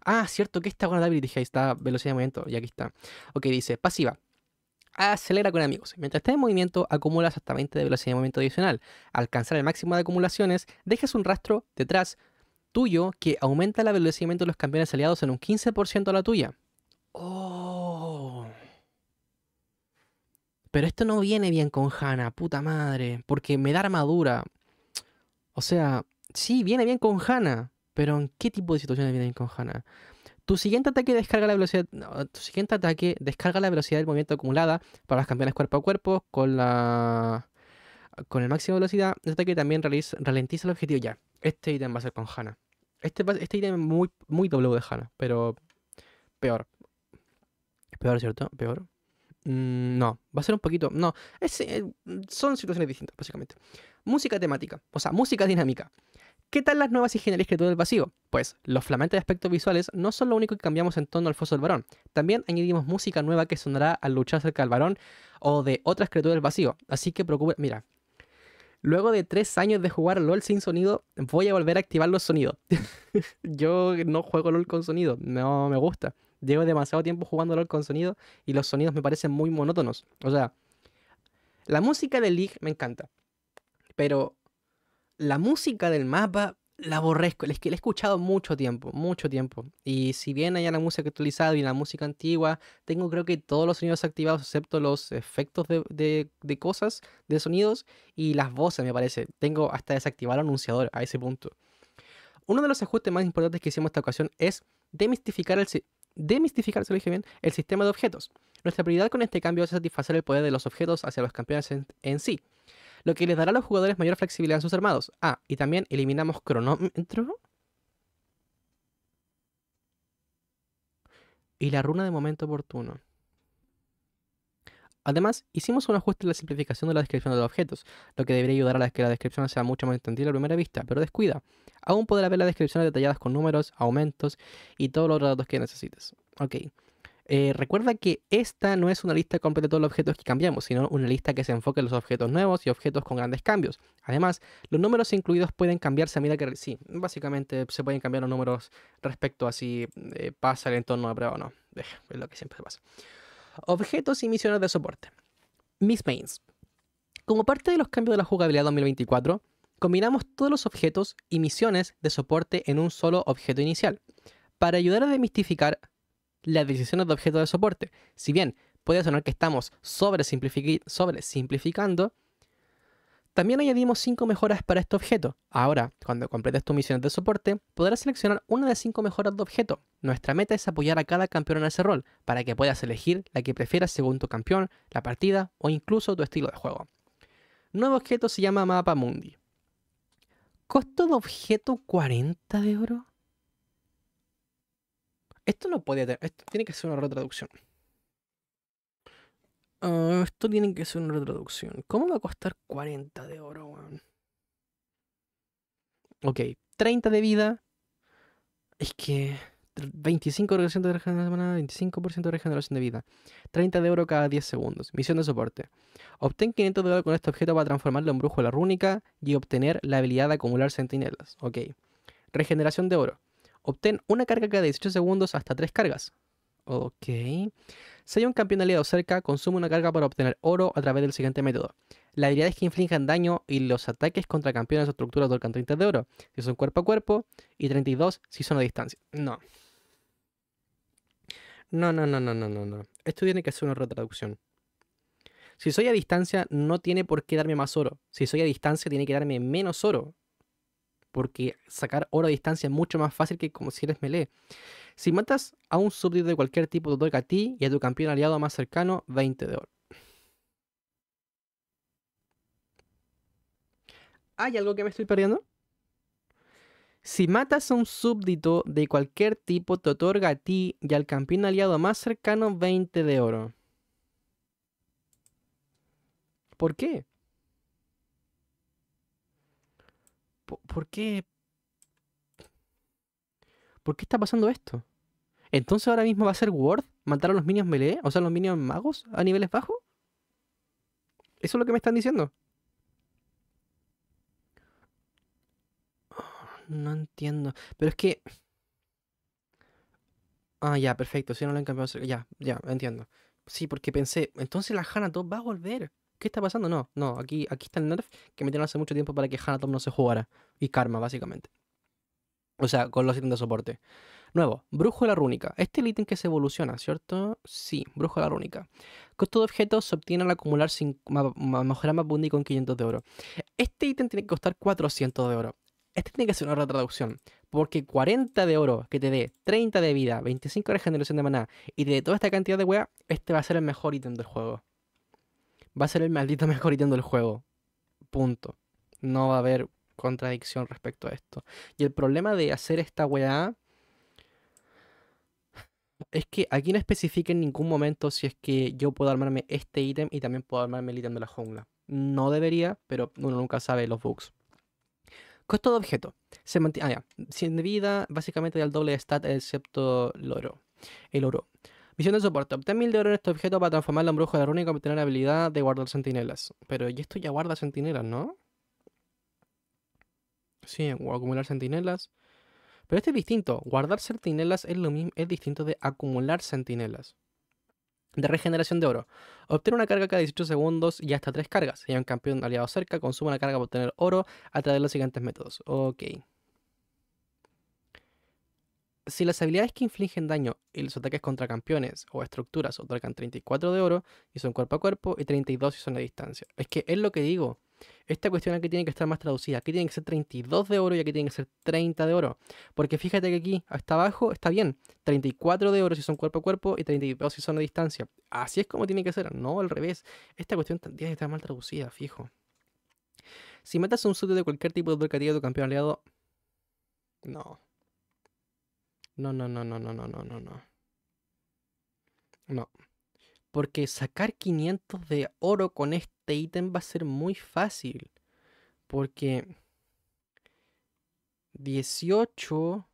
Ah, cierto que esta guarda Ability Haste, da velocidad de movimiento, y aquí está. Ok, dice, pasiva. Acelera con amigos. Mientras estés en movimiento, acumulas hasta 20 de velocidad de movimiento adicional. Al alcanzar el máximo de acumulaciones, dejas un rastro detrás tuyo que aumenta la velocidad de movimiento de los campeones aliados en un 15% a la tuya. Oh. Pero esto no viene bien con Hanna, puta madre. Porque me da armadura. O sea, sí, viene bien con Hanna. Pero ¿en qué tipo de situaciones viene bien con Hanna? Tu siguiente ataque descarga la velocidad. No, tu siguiente ataque descarga la velocidad del movimiento acumulada para los campeones cuerpo a cuerpo con el máximo de velocidad. Este ataque también ralentiza el objetivo. Ya, este ítem va a ser con Hanna. Este ítem es muy, muy W de Hanna, pero peor. Peor, ¿cierto? Peor. No, va a ser un poquito... No, son situaciones distintas, básicamente. Música temática, o sea, música dinámica. ¿Qué tal las nuevas y geniales criaturas del vacío? Pues, los flamantes aspectos visuales no son lo único que cambiamos en torno al foso del varón. También añadimos música nueva que sonará al luchar cerca del varón o de otras criaturas del vacío. Así que preocupa... Mira, luego de 3 años de jugar LOL sin sonido, voy a volver a activar los sonidos. Yo no juego LOL con sonido, no me gusta. Llevo demasiado tiempo jugando LOL con sonido y los sonidos me parecen muy monótonos. O sea, la música del League me encanta, pero... La música del mapa la aborrezco, es que la he escuchado mucho tiempo. Y si bien haya la música actualizada y la música antigua, tengo creo que todos los sonidos activados excepto los efectos de cosas, de sonidos y las voces me parece. Tengo hasta desactivado el anunciador a ese punto. Uno de los ajustes más importantes que hicimos esta ocasión es demistificar, se lo dije bien, el sistema de objetos. Nuestra prioridad con este cambio es satisfacer el poder de los objetos hacia los campeones en sí, lo que les dará a los jugadores mayor flexibilidad en sus armados. Ah, y también eliminamos cronómetro. Y la runa de momento oportuno. Además, hicimos un ajuste en la simplificación de la descripción de los objetos, lo que debería ayudar a que la descripción sea mucho más entendible a primera vista, pero descuida. Aún podrás ver las descripciones detalladas con números, aumentos y todos los datos que necesites. Ok. Recuerda que esta no es una lista completa de todos los objetos que cambiamos, sino una lista que se enfoque en los objetos nuevos y objetos con grandes cambios. Además, los números incluidos pueden cambiarse a medida que... Sí, básicamente se pueden cambiar los números respecto a si pasa el entorno de prueba o no. Es lo que siempre pasa. Objetos y misiones de soporte. Mis mains. Como parte de los cambios de la jugabilidad 2024, combinamos todos los objetos y misiones de soporte en un solo objeto inicial, para ayudar a demistificar las decisiones de objetos de soporte. Si bien puede sonar que estamos sobresimplificando, también añadimos 5 mejoras para este objeto. Ahora, cuando completes tus misiones de soporte, podrás seleccionar una de 5 mejoras de objeto. Nuestra meta es apoyar a cada campeón en ese rol, para que puedas elegir la que prefieras según tu campeón, la partida o incluso tu estilo de juego. Nuevo objeto se llama Mapa Mundi. ¿Costo de objeto 40 de oro? Esto no puede tener... Esto tiene que ser una retraducción. Esto tiene que ser una retraducción. ¿Cómo va a costar 40 de oro, weón? Ok, 30 de vida. Es que... 25% de regeneración de vida. 30 de oro cada 10 segundos. Misión de soporte. Obtén 500 de oro con este objeto para transformarlo en brújula rúnica y obtener la habilidad de acumular centinelas. Ok. Regeneración de oro. Obtén una carga cada 18 segundos hasta 3 cargas. Ok. Si hay un campeón aliado cerca, consume una carga para obtener oro a través del siguiente método. La habilidad es que inflijan daño y los ataques contra campeones o estructuras otorgan 30 de oro, si son cuerpo a cuerpo, y 32 si son a distancia. No. No. Esto tiene que ser una retraducción. Si soy a distancia, no tiene por qué darme más oro. Si soy a distancia, tiene que darme menos oro. Porque sacar oro a distancia es mucho más fácil que como si eres melee. Si matas a un súbdito de cualquier tipo, te toca a ti y a tu campeón aliado más cercano, 20 de oro. ¿Hay algo que me estoy perdiendo? Si matas a un súbdito de cualquier tipo, te otorga a ti y al campeón aliado más cercano 20 de oro. ¿Por qué? ¿Por qué está pasando esto? ¿Entonces ahora mismo va a ser Word matar a los minions melee? O sea, los minions magos a niveles bajos. ¿Eso es lo que me están diciendo? Oh, no entiendo. Pero es que... Ah, ya, perfecto. Si no lo han cambiado... Ya, entiendo. Sí, porque pensé... Entonces la Hanatop va a volver. ¿Qué está pasando? No, aquí está el nerf que metieron hace mucho tiempo para que Hanatop no se jugara. Y Karma, básicamente. O sea, con los ítems de soporte. Nuevo, brújula rúnica. Este es el ítem que se evoluciona, ¿cierto? Sí, brújula rúnica. Costo de objetos se obtiene al acumular mejorar Mapundi con 500 de oro. Este ítem tiene que costar 400 de oro. Este tiene que ser una retraducción. Porque 40 de oro que te dé 30 de vida, 25 de regeneración de maná y te dé toda esta cantidad de wea, este va a ser el mejor ítem del juego. Va a ser el maldito mejor ítem del juego. Punto. No va a haber contradicción respecto a esto. Y el problema de hacer esta weá es que aquí no especifica en ningún momento si es que yo puedo armarme este ítem y también puedo armarme el ítem de la jungla. No debería, pero uno nunca sabe los bugs. Costo de objeto. Se mantiene... 100 de vida, básicamente al doble de stat excepto el oro. Misión de soporte. Obtén 1000 de oro en este objeto para transformarlo en brujo de la rúnica y obtener la habilidad de guardar centinelas. Pero y esto ya guarda centinelas, ¿no? Sí, acumular centinelas. Pero este es distinto. Guardar centinelas es lo mismo, es distinto de acumular centinelas. De regeneración de oro. Obtener una carga cada 18 segundos y hasta 3 cargas. Si hay un campeón aliado cerca, consuma la carga para obtener oro a través de los siguientes métodos. Ok. Si las habilidades que infligen daño y los ataques contra campeones o estructuras otorgan 34 de oro y son cuerpo a cuerpo y 32 si son a distancia. Es que es lo que digo. Esta cuestión aquí tiene que estar más traducida. Aquí tiene que ser 32 de oro y aquí tiene que ser 30 de oro. Porque fíjate que aquí hasta abajo está bien. 34 de oro si son cuerpo a cuerpo y 32 si son a distancia. Así es como tiene que ser. No, al revés. Esta cuestión tiene que estar mal traducida, fijo. Si matas a un súbdito de cualquier tipo de categoría de tu campeón aliado... No. Porque sacar 500 de oro con este ítem va a ser muy fácil. Porque 18...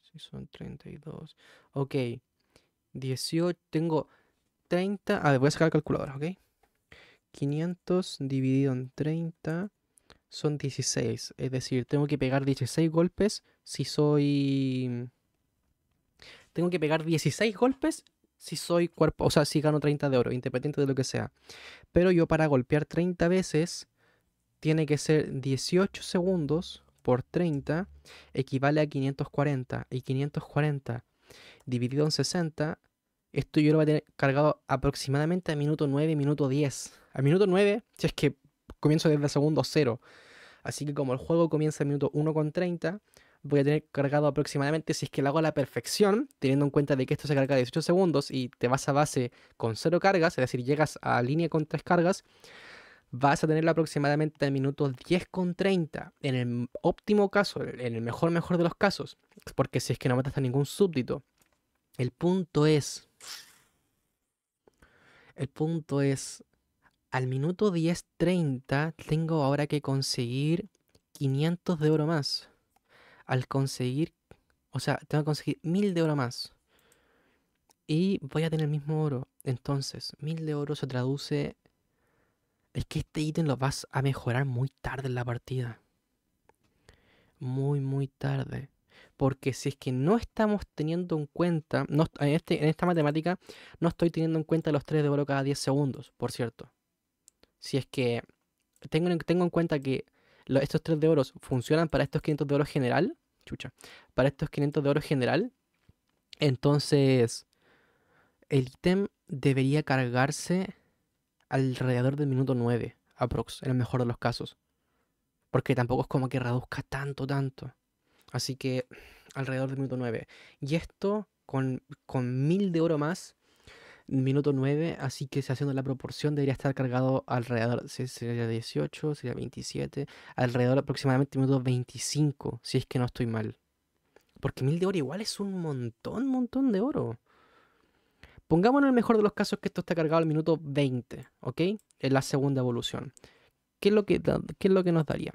Sí, son 32. Ok. 18... Tengo 30... A ver, voy a sacar la calculadora, ¿ok? 500 dividido en 30 son 16. Es decir, tengo que pegar 16 golpes si soy... Tengo que pegar 16 golpes... Si soy cuerpo, o sea, si gano 30 de oro, independiente de lo que sea. Pero yo para golpear 30 veces, tiene que ser 18 segundos por 30, equivale a 540. Y 540 dividido en 60, esto yo lo voy a tener cargado aproximadamente a minuto 9, minuto 10. A minuto 9, si es que comienzo desde el segundo 0. Así que como el juego comienza a minuto 1:30... voy a tener cargado aproximadamente, si es que lo hago a la perfección, teniendo en cuenta de que esto se carga 18 segundos y te vas a base con 0 cargas, es decir, llegas a línea con 3 cargas, vas a tenerlo aproximadamente en minutos 10:30, en el óptimo caso, en el mejor de los casos, porque si es que no matas a ningún súbdito. El punto es, al minuto 10:30 tengo ahora que conseguir 500 de oro más. Al conseguir, o sea, tengo que conseguir 1000 de oro más. Y voy a tener el mismo oro. Entonces, 1000 de oro se traduce... Es que este ítem lo vas a mejorar muy tarde en la partida. Muy, muy tarde. Porque si es que no estamos teniendo en cuenta... No, en esta matemática no estoy teniendo en cuenta los 3 de oro cada 10 segundos, por cierto. Si es que tengo en cuenta que estos 3 de oro funcionan para estos 500 de oro general. Para estos 500 de oro general. Entonces, el ítem debería cargarse alrededor del minuto 9, aprox, en el mejor de los casos. Porque tampoco es como que reduzca tanto. Así que, alrededor del minuto 9. Y esto, con 1000 de oro más, minuto 9, así que haciendo la proporción debería estar cargado alrededor, sería 18, sería 27, alrededor aproximadamente minuto 25, si es que no estoy mal. Porque 1000 de oro igual es un montón de oro. Pongámonos en el mejor de los casos que esto está cargado al minuto 20, ¿ok? En la segunda evolución. ¿Qué es lo que nos daría?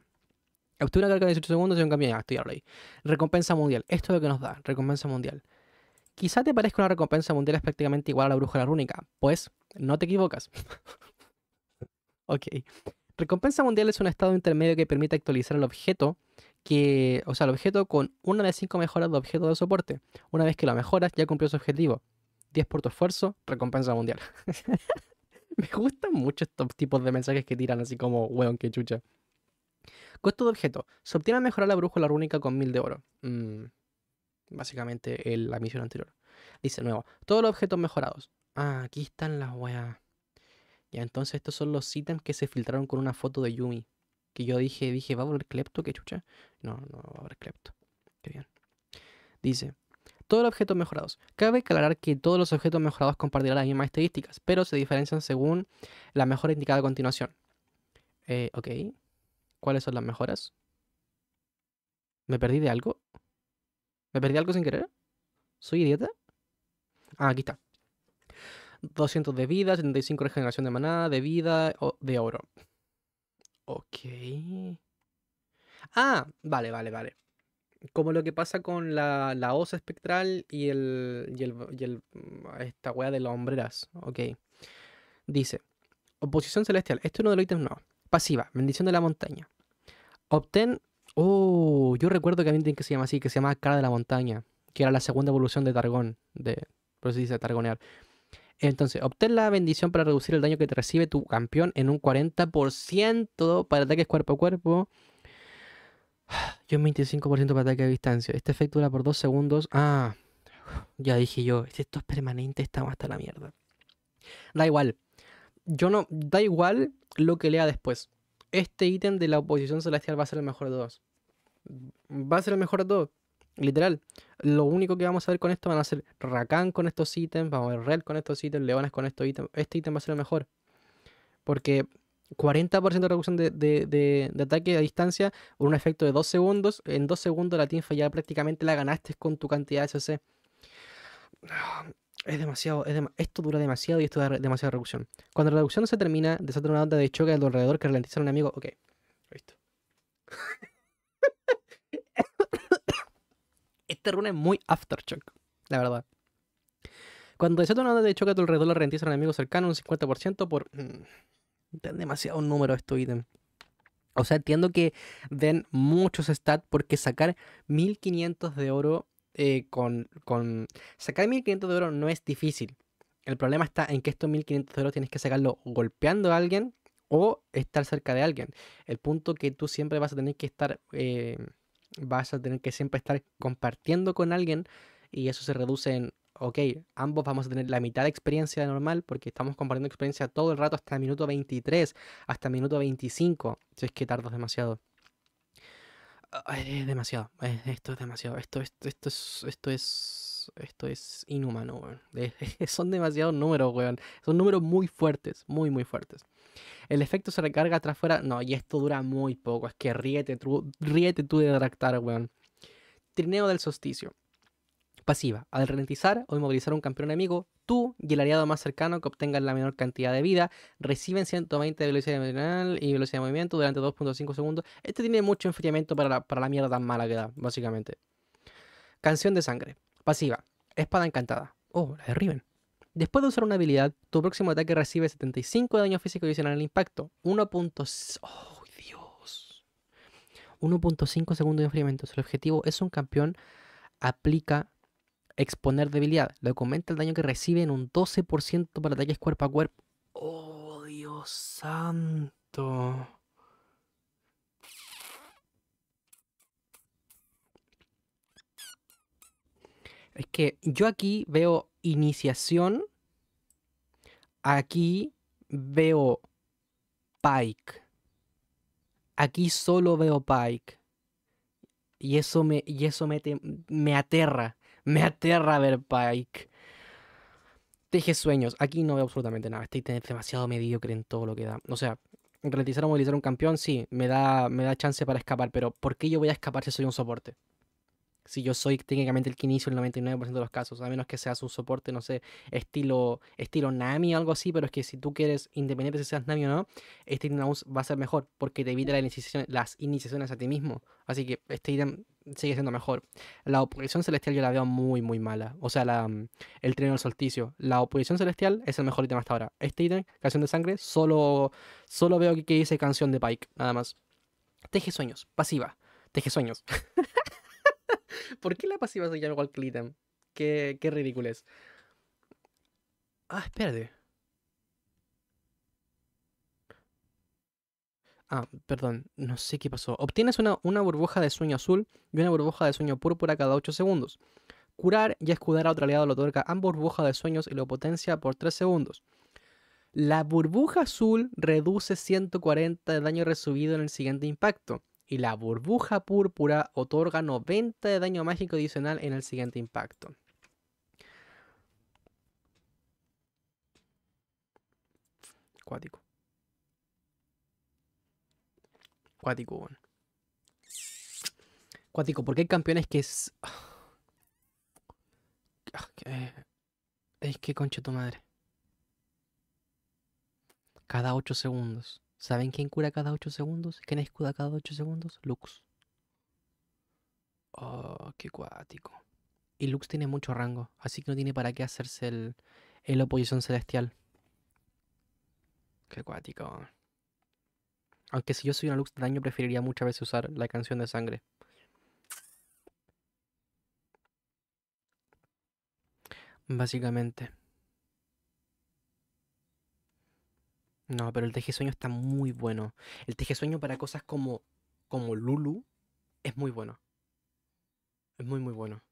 Obtuve una carga de 18 segundos y un cambio, ya, estoy ahora ahí. Recompensa mundial, esto es lo que nos da, recompensa mundial. Quizá te parezca una recompensa mundial es prácticamente igual a la brújula rúnica. Pues, no te equivocas. Ok. Recompensa mundial es un estado intermedio que permite actualizar el objeto con una de 5 mejoras de objeto de soporte. Una vez que lo mejoras, ya cumplió su objetivo. 10 por tu esfuerzo, recompensa mundial. Me gustan mucho estos tipos de mensajes que tiran así como, weón, que chucha. Costo de objeto. Se obtiene mejorar la brújula rúnica con 1000 de oro. Básicamente la misión anterior. Dice nuevo, todos los objetos mejorados. Ah, aquí están las weas. Ya, entonces estos son los ítems que se filtraron con una foto de Yumi. Que yo dije, ¿va a volver Klepto? ¿Qué chucha? No va a volver Klepto. Qué bien. Dice, todos los objetos mejorados. Cabe aclarar que todos los objetos mejorados compartirán las mismas estadísticas, pero se diferencian según la mejora indicada a continuación. Ok. ¿Cuáles son las mejoras? ¿Me perdí de algo? ¿Me perdí algo sin querer? ¿Soy idiota? Ah, aquí está. 200 de vida, 75 regeneración de maná, de vida, de oro. Ok. Ah, vale. Como lo que pasa con la osa espectral y esta wea de las hombreras. Ok. Dice, oposición celestial. Esto es uno de los ítems nuevos. Pasiva, bendición de la montaña. Obtén... Oh, yo recuerdo que había un ítem que se llama así, que se llama Cara de la Montaña, que era la segunda evolución de Targón, por eso dice Targonear. Entonces, obtén la bendición para reducir el daño que te recibe tu campeón en un 40% para ataques cuerpo a cuerpo y un 25% para ataques a distancia. Este efecto dura por 2 segundos. Ah, ya dije yo, esto es permanente, estamos hasta la mierda. Da igual lo que lea después. Este ítem de la oposición celestial va a ser el mejor de todos. Va a ser el mejor de todos. Literal. Lo único que vamos a ver con esto van a ser Rakan con estos ítems. Vamos a ver Red con estos ítems. Leonas con estos ítems. Este ítem va a ser el mejor. Porque 40% de reducción de ataque a distancia. Un efecto de 2 segundos. En 2 segundos la teamfight ya prácticamente la ganaste con tu cantidad de CC. Es demasiado, esto dura demasiado y esto da demasiada reducción. Cuando la reducción no se termina, desata una onda de choque a tu alrededor que ralentiza al enemigo. Ok, listo. Este run es muy aftershock, la verdad. Cuando desata una onda de choque a tu alrededor, la ralentiza al enemigo cercano un 50% por... Den demasiado número estos ítems. O sea, entiendo que den muchos stats porque sacar 1500 de oro... sacar 1500 de oro no es difícil. El problema está en que estos 1500 de oro tienes que sacarlo golpeando a alguien o estar cerca de alguien. El punto que tú siempre vas a tener que estar compartiendo con alguien, y eso se reduce en, ok, ambos vamos a tener la mitad de experiencia normal porque estamos compartiendo experiencia todo el rato hasta el minuto 23, hasta el minuto 25, si es que tardas demasiado. Es demasiado, esto es demasiado, esto es inhumano, weón. Son demasiados números, weón. Son números muy fuertes, muy fuertes. El efecto se recarga atrás fuera, no, y esto dura muy poco, es que ríete tú de dractar, weón. Trineo del solsticio. Pasiva, al ralentizar o inmovilizar a un campeón enemigo, tú y el aliado más cercano que obtengan la menor cantidad de vida reciben 120 de velocidad dimensional y velocidad de movimiento durante 2.5 segundos. Este tiene mucho enfriamiento para la mierda tan mala que da, básicamente. Canción de sangre. Pasiva. Espada encantada. Oh, la de Riven. Después de usar una habilidad, tu próximo ataque recibe 75 de daño físico adicional al impacto. 1.6... ¡Oh, Dios! 1.5 segundos de enfriamiento. El objetivo es un campeón. Aplica... Exponer debilidad. Le aumenta el daño que recibe en un 12% para ataques cuerpo a cuerpo. ¡Oh, Dios santo! Es que yo aquí veo iniciación. Aquí veo Pike. Aquí solo veo Pike. Y eso me aterra. Me aterra ver Pike. Teje sueños. Aquí no veo absolutamente nada. Este ítem es demasiado mediocre en todo lo que da. O sea, ralentizar o movilizar a un campeón, sí, me da chance para escapar. Pero ¿por qué yo voy a escapar si soy un soporte? Si yo soy técnicamente el que inicio el 99% de los casos. A menos que seas un soporte, no sé, estilo Nami o algo así. Pero es que si tú quieres, independiente si seas Nami o no, este ítem aún va a ser mejor. Porque te evita las iniciaciones a ti mismo. Así que este ítem... sigue siendo mejor. La oposición celestial yo la veo muy mala. O sea, el trineo del solsticio. La oposición celestial es el mejor ítem hasta ahora. Este ítem, canción de sangre, solo veo que dice canción de Pike, nada más. Teje sueños, pasiva. Teje sueños. ¿Por qué la pasiva se llama igual que el ítem? Qué ridículo es. Ah, espérate. Ah, perdón, no sé qué pasó. Obtienes una burbuja de sueño azul y una burbuja de sueño púrpura cada 8 segundos. Curar y escudar a otro aliado le otorga ambas burbujas de sueños y lo potencia por 3 segundos. La burbuja azul reduce 140 de daño recibido en el siguiente impacto. Y la burbuja púrpura otorga 90 de daño mágico adicional en el siguiente impacto. Cuático. Cuático, bueno. Cuático, porque hay campeones que es... Es que concha tu madre. Cada 8 segundos. ¿Saben quién cura cada 8 segundos? ¿Quién escuda cada 8 segundos? Lux. Oh, qué cuático. Y Lux tiene mucho rango, así que no tiene para qué hacerse el oposición celestial. Qué cuático. Aunque si yo soy una Lux de daño, preferiría muchas veces usar la canción de sangre. Básicamente. No, pero el tejesueño está muy bueno. El tejesueño para cosas como Lulu es muy bueno. Es muy bueno.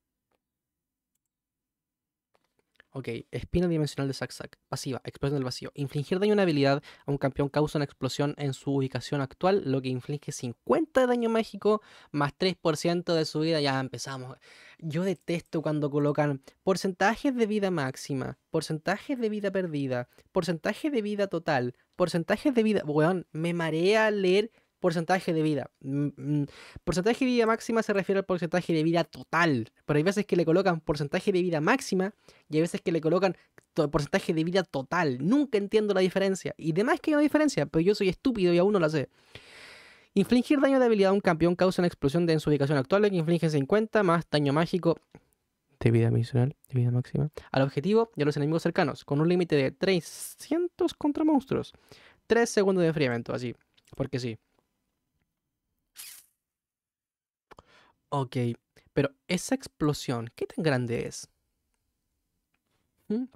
Ok, espina dimensional de Zack. Pasiva, explosión del vacío. Infligir daño a una habilidad a un campeón causa una explosión en su ubicación actual, lo que inflige 50 de daño mágico más 3% de su vida. Ya empezamos. Yo detesto cuando colocan porcentajes de vida máxima, porcentajes de vida perdida, porcentaje de vida total, porcentajes de vida... Weón, me marea leer porcentaje de vida. Porcentaje de vida máxima se refiere al porcentaje de vida total, pero hay veces que le colocan porcentaje de vida máxima y hay veces que le colocan porcentaje de vida total. Nunca entiendo la diferencia, y demás que hay una diferencia, pero yo soy estúpido y aún no la sé. Infligir daño de habilidad a un campeón causa una explosión en su ubicación actual que inflige 50 más daño mágico de vida adicional, de vida máxima, al objetivo y a los enemigos cercanos, con un límite de 300 contra monstruos. 3 segundos de enfriamiento, así, porque sí. Ok, pero esa explosión, ¿qué tan grande es?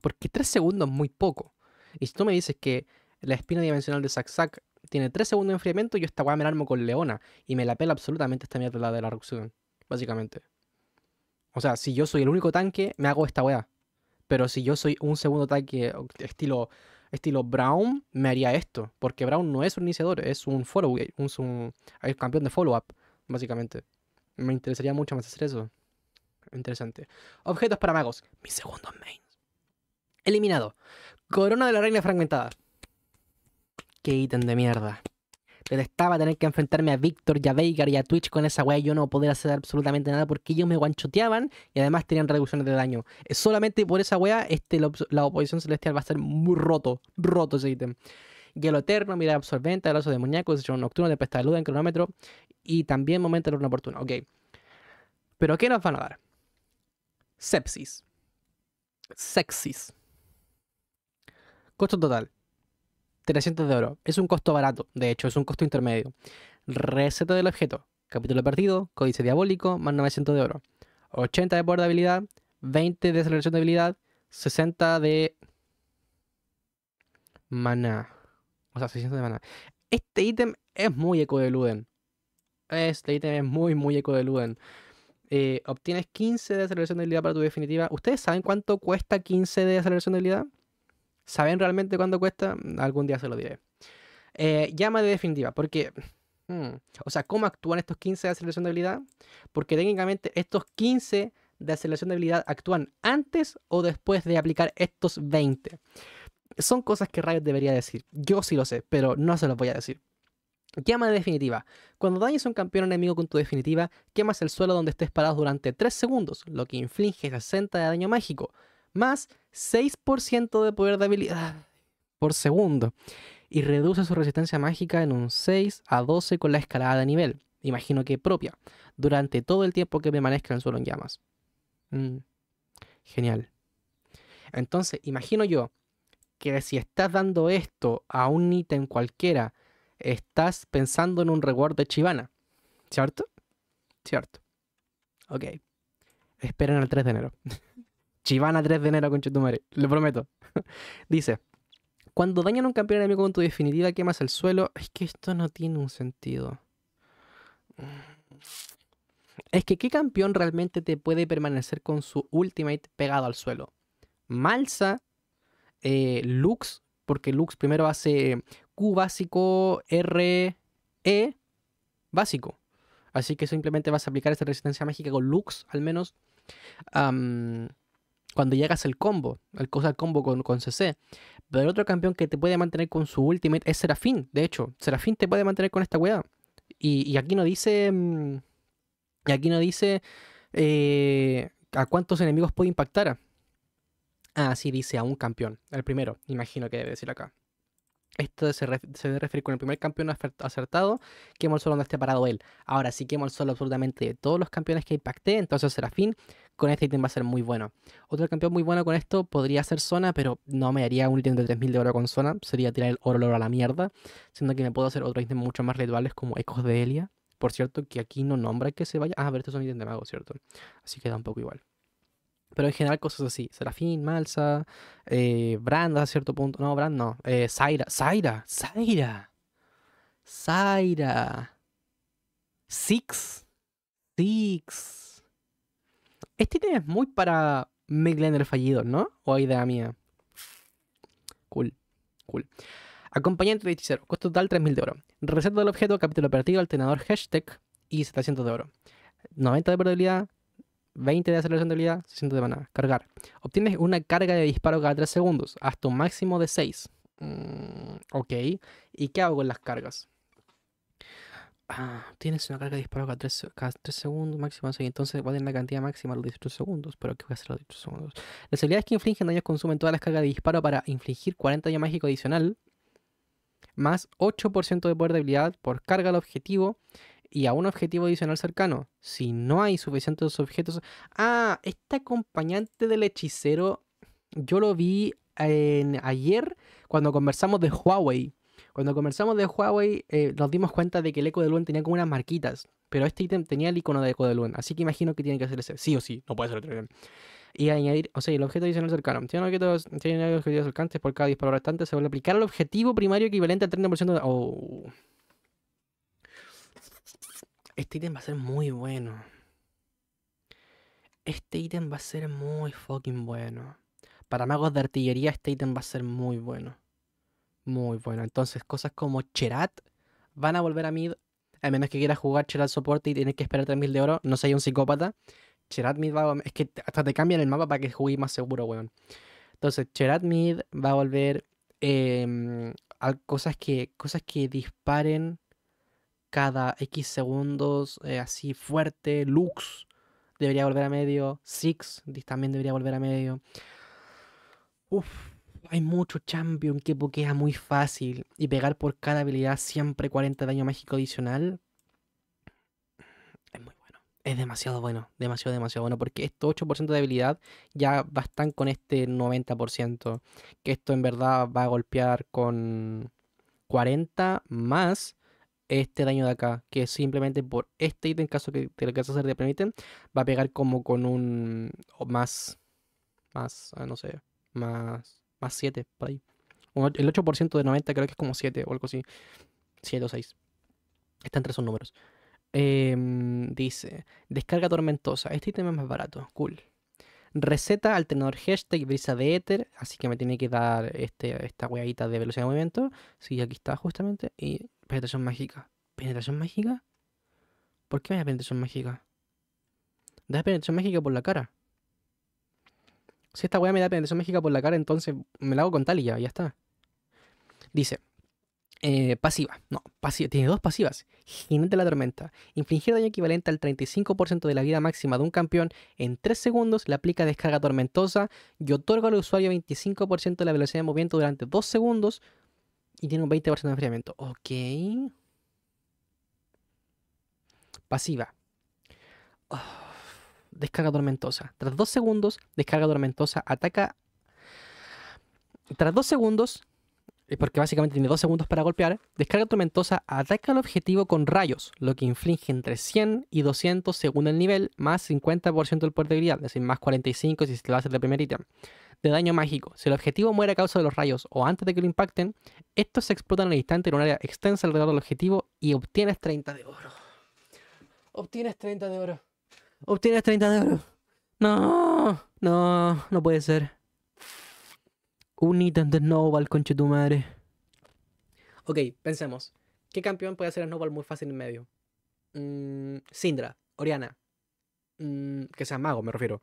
Porque 3 segundos es muy poco. Y si tú me dices que la espina dimensional de Zack tiene 3 segundos de enfriamiento, yo esta weá me la armo con Leona y me la pela absolutamente esta mierda de la erupción, básicamente. O sea, si yo soy el único tanque, me hago esta weá. Pero si yo soy un segundo tanque estilo Brown, me haría esto. Porque Brown no es un iniciador, es un follow, es un campeón de follow-up, básicamente. Me interesaría mucho más hacer eso. Interesante. Objetos para magos. Mis segundos mains. Eliminado. Corona de la Reina Fragmentada. Qué ítem de mierda. Detestaba tener que enfrentarme a Víctor y a Veigar y a Twitch con esa wea y yo no poder hacer absolutamente nada porque ellos me guanchoteaban y además tenían reducciones de daño. Solamente por esa wea la oposición celestial va a ser muy roto ese ítem. Hielo eterno, mirada absorbente, abrazo demoníaco, sesión nocturno, tempestad de luz en cronómetro y también momento de luna oportuna. Ok. ¿Pero qué nos van a dar? Sepsis. Sexis. Costo total. 300 de oro. Es un costo barato, de hecho, es un costo intermedio. Receta del objeto. Capítulo perdido, códice diabólico, más 900 de oro. 80 de poder de habilidad, 20 de aceleración de habilidad, 60 de maná. O sea, 600 de maná. Este ítem es muy eco de Luden. Este ítem es muy eco de Luden. Obtienes 15 de aceleración de habilidad para tu definitiva. ¿Ustedes saben cuánto cuesta 15 de aceleración de habilidad? ¿Saben realmente cuánto cuesta? Algún día se lo diré. Llama de definitiva, porque... o sea, ¿cómo actúan estos 15 de aceleración de habilidad? Porque técnicamente estos 15 de aceleración de habilidad actúan antes o después de aplicar estos 20. Son cosas que Riot debería decir. Yo sí lo sé, pero no se los voy a decir. Llama de definitiva. Cuando dañes a un campeón enemigo con tu definitiva, quemas el suelo donde estés parado durante 3 segundos, lo que inflige 60 de daño mágico. Más 6% de poder de habilidad por segundo. Y reduce su resistencia mágica en un 6 a 12 con la escalada de nivel. Imagino que propia. Durante todo el tiempo que permanezca en el suelo en llamas. Genial. Entonces, imagino yo que si estás dando esto a un ítem cualquiera, estás pensando en un reward de Chivana. ¿Cierto? Cierto. Ok. Esperen al 3 de enero. Chivana 3 de enero, conchetumare, lo prometo. Dice, cuando dañan a un campeón enemigo con tu definitiva, quemas el suelo. Es que esto no tiene un sentido. Es que ¿qué campeón realmente te puede permanecer con su ultimate pegado al suelo? Malsa, Lux, porque Lux primero hace Q básico, R, E básico. Así que simplemente vas a aplicar esta resistencia mágica con Lux, al menos. Cuando llegas al combo, con CC. Pero el otro campeón que te puede mantener con su ultimate es Seraphine. De hecho, Seraphine te puede mantener con esta weá. Y aquí no dice... a cuántos enemigos puede impactar. Ah, sí, dice a un campeón. El primero, imagino que debe decir acá. Esto se debe referir con el primer campeón acertado, quemo el suelo donde esté parado él. Ahora, si quemo el suelo absolutamente de todos los campeones que impacté, entonces Seraphine con este ítem va a ser muy bueno. Otro campeón muy bueno con esto podría ser Zona, pero no me haría un ítem de 3000 de oro con Zona. Sería tirar el oro a la mierda, siendo que me puedo hacer otro ítem mucho más rituales como Ecos de Elia. Por cierto, que aquí no nombra que se vaya. Ah, pero estos son ítem de mago, ¿cierto? Así que da un poco igual. Pero en general cosas así. Seraphine, Malsa, Brand a cierto punto. No, Brand no. Zaira. Six. Este ítem es muy para midlaner fallido, ¿no? O hay idea mía. Cool. Acompañante de hechicero. Costo total 3000 de oro. Receta del objeto, capítulo operativo, alternador, hashtag y 700 de oro. 90 de probabilidad. 20 de aceleración de habilidad, 600 de maná. Cargar. Obtienes una carga de disparo cada 3 segundos, hasta un máximo de 6. Ok. ¿Y qué hago con las cargas? Ah, tienes una carga de disparo cada 3 segundos, máximo. Entonces va a tener la cantidad máxima a los 18 segundos. Pero ¿qué voy a hacer a los 18 segundos? Las habilidades que infligen daños consumen todas las cargas de disparo para infligir 40 daño mágico adicional, más 8% de poder de habilidad por carga al objetivo y a un objetivo adicional cercano. Si no hay suficientes objetos... Ah, este acompañante del hechicero yo lo vi ayer cuando conversamos de Huawei. Cuando conversamos de Huawei, nos dimos cuenta de que el Eco de Luen tenía como unas marquitas. Pero este ítem tenía el icono de Eco de Luen. Así que imagino que tiene que hacer ese. Sí o sí, no puede ser otro ítem. Y añadir, o sea, el objeto adicional cercano. Tiene objetos cercanos por cada disparo restante. Se vuelve a aplicar al objetivo primario equivalente al 30% de... Oh. Este ítem va a ser muy bueno. Este ítem va a ser muy fucking bueno. Para magos de artillería, este ítem va a ser muy bueno. Muy bueno, entonces cosas como Xerath van a volver a mid, a menos que quieras jugar Xerath soporte y tienes que esperar 3.000 de oro, no seas un psicópata. Xerath mid va a... es que hasta te cambian el mapa para que jugues más seguro, weón. Entonces Xerath mid va a volver a cosas que disparen cada X segundos, así fuerte. Lux debería volver a medio, Six también debería volver a medio. Uff. Hay mucho champion que pokea muy fácil y pegar por cada habilidad siempre 40 daño mágico adicional. Es muy bueno. Es demasiado bueno. Demasiado, demasiado bueno. Porque estos 8% de habilidad ya bastan con este 90%. Que esto en verdad va a golpear con 40 más este daño de acá. Que simplemente por este ítem, en caso que te lo quieras hacer de permiten, va a pegar como con un... Más 7, por ahí. El 8% de 90 creo que es como 7 o algo así. 7 o 6. Están entre esos números. Dice, descarga tormentosa. Este ítem es más barato. Cool. Receta, alternador hashtag, brisa de éter. Así que me tiene que dar esta hueadita de velocidad de movimiento. Sí, aquí está justamente. Y penetración mágica. ¿Penetración mágica? ¿Por qué me da penetración mágica? Da penetración mágica por la cara. Si esta weá me da penetración mágica por la cara, entonces me la hago con Taliyah, ya está. Dice, pasiva. No, pasiva. Tiene dos pasivas. Jinete de la tormenta. Infligir daño equivalente al 35% de la vida máxima de un campeón en 3 segundos. Le aplica descarga tormentosa y otorga al usuario 25% de la velocidad de movimiento durante 2 segundos. Y tiene un 20% de enfriamiento. Ok. Pasiva. Oh. Descarga tormentosa. Tras 2 segundos, descarga tormentosa ataca. Tras 2 segundos, porque básicamente tiene 2 segundos para golpear, descarga tormentosa ataca al objetivo con rayos, lo que inflige entre 100 y 200 según el nivel, más 50% del poder de habilidad, es decir, más 45 si se lo hace de primer ítem. De daño mágico. Si el objetivo muere a causa de los rayos o antes de que lo impacten, estos se explotan al instante en un área extensa alrededor del objetivo y obtienes 30 de oro. Obtienes 30 de oro. Obtienes 30 de oro. No, no, no puede ser. Un ítem de snowball, conche tu madre. Ok, pensemos. ¿Qué campeón puede hacer snowball muy fácil en medio? Syndra, Orianna. Que sea mago, me refiero.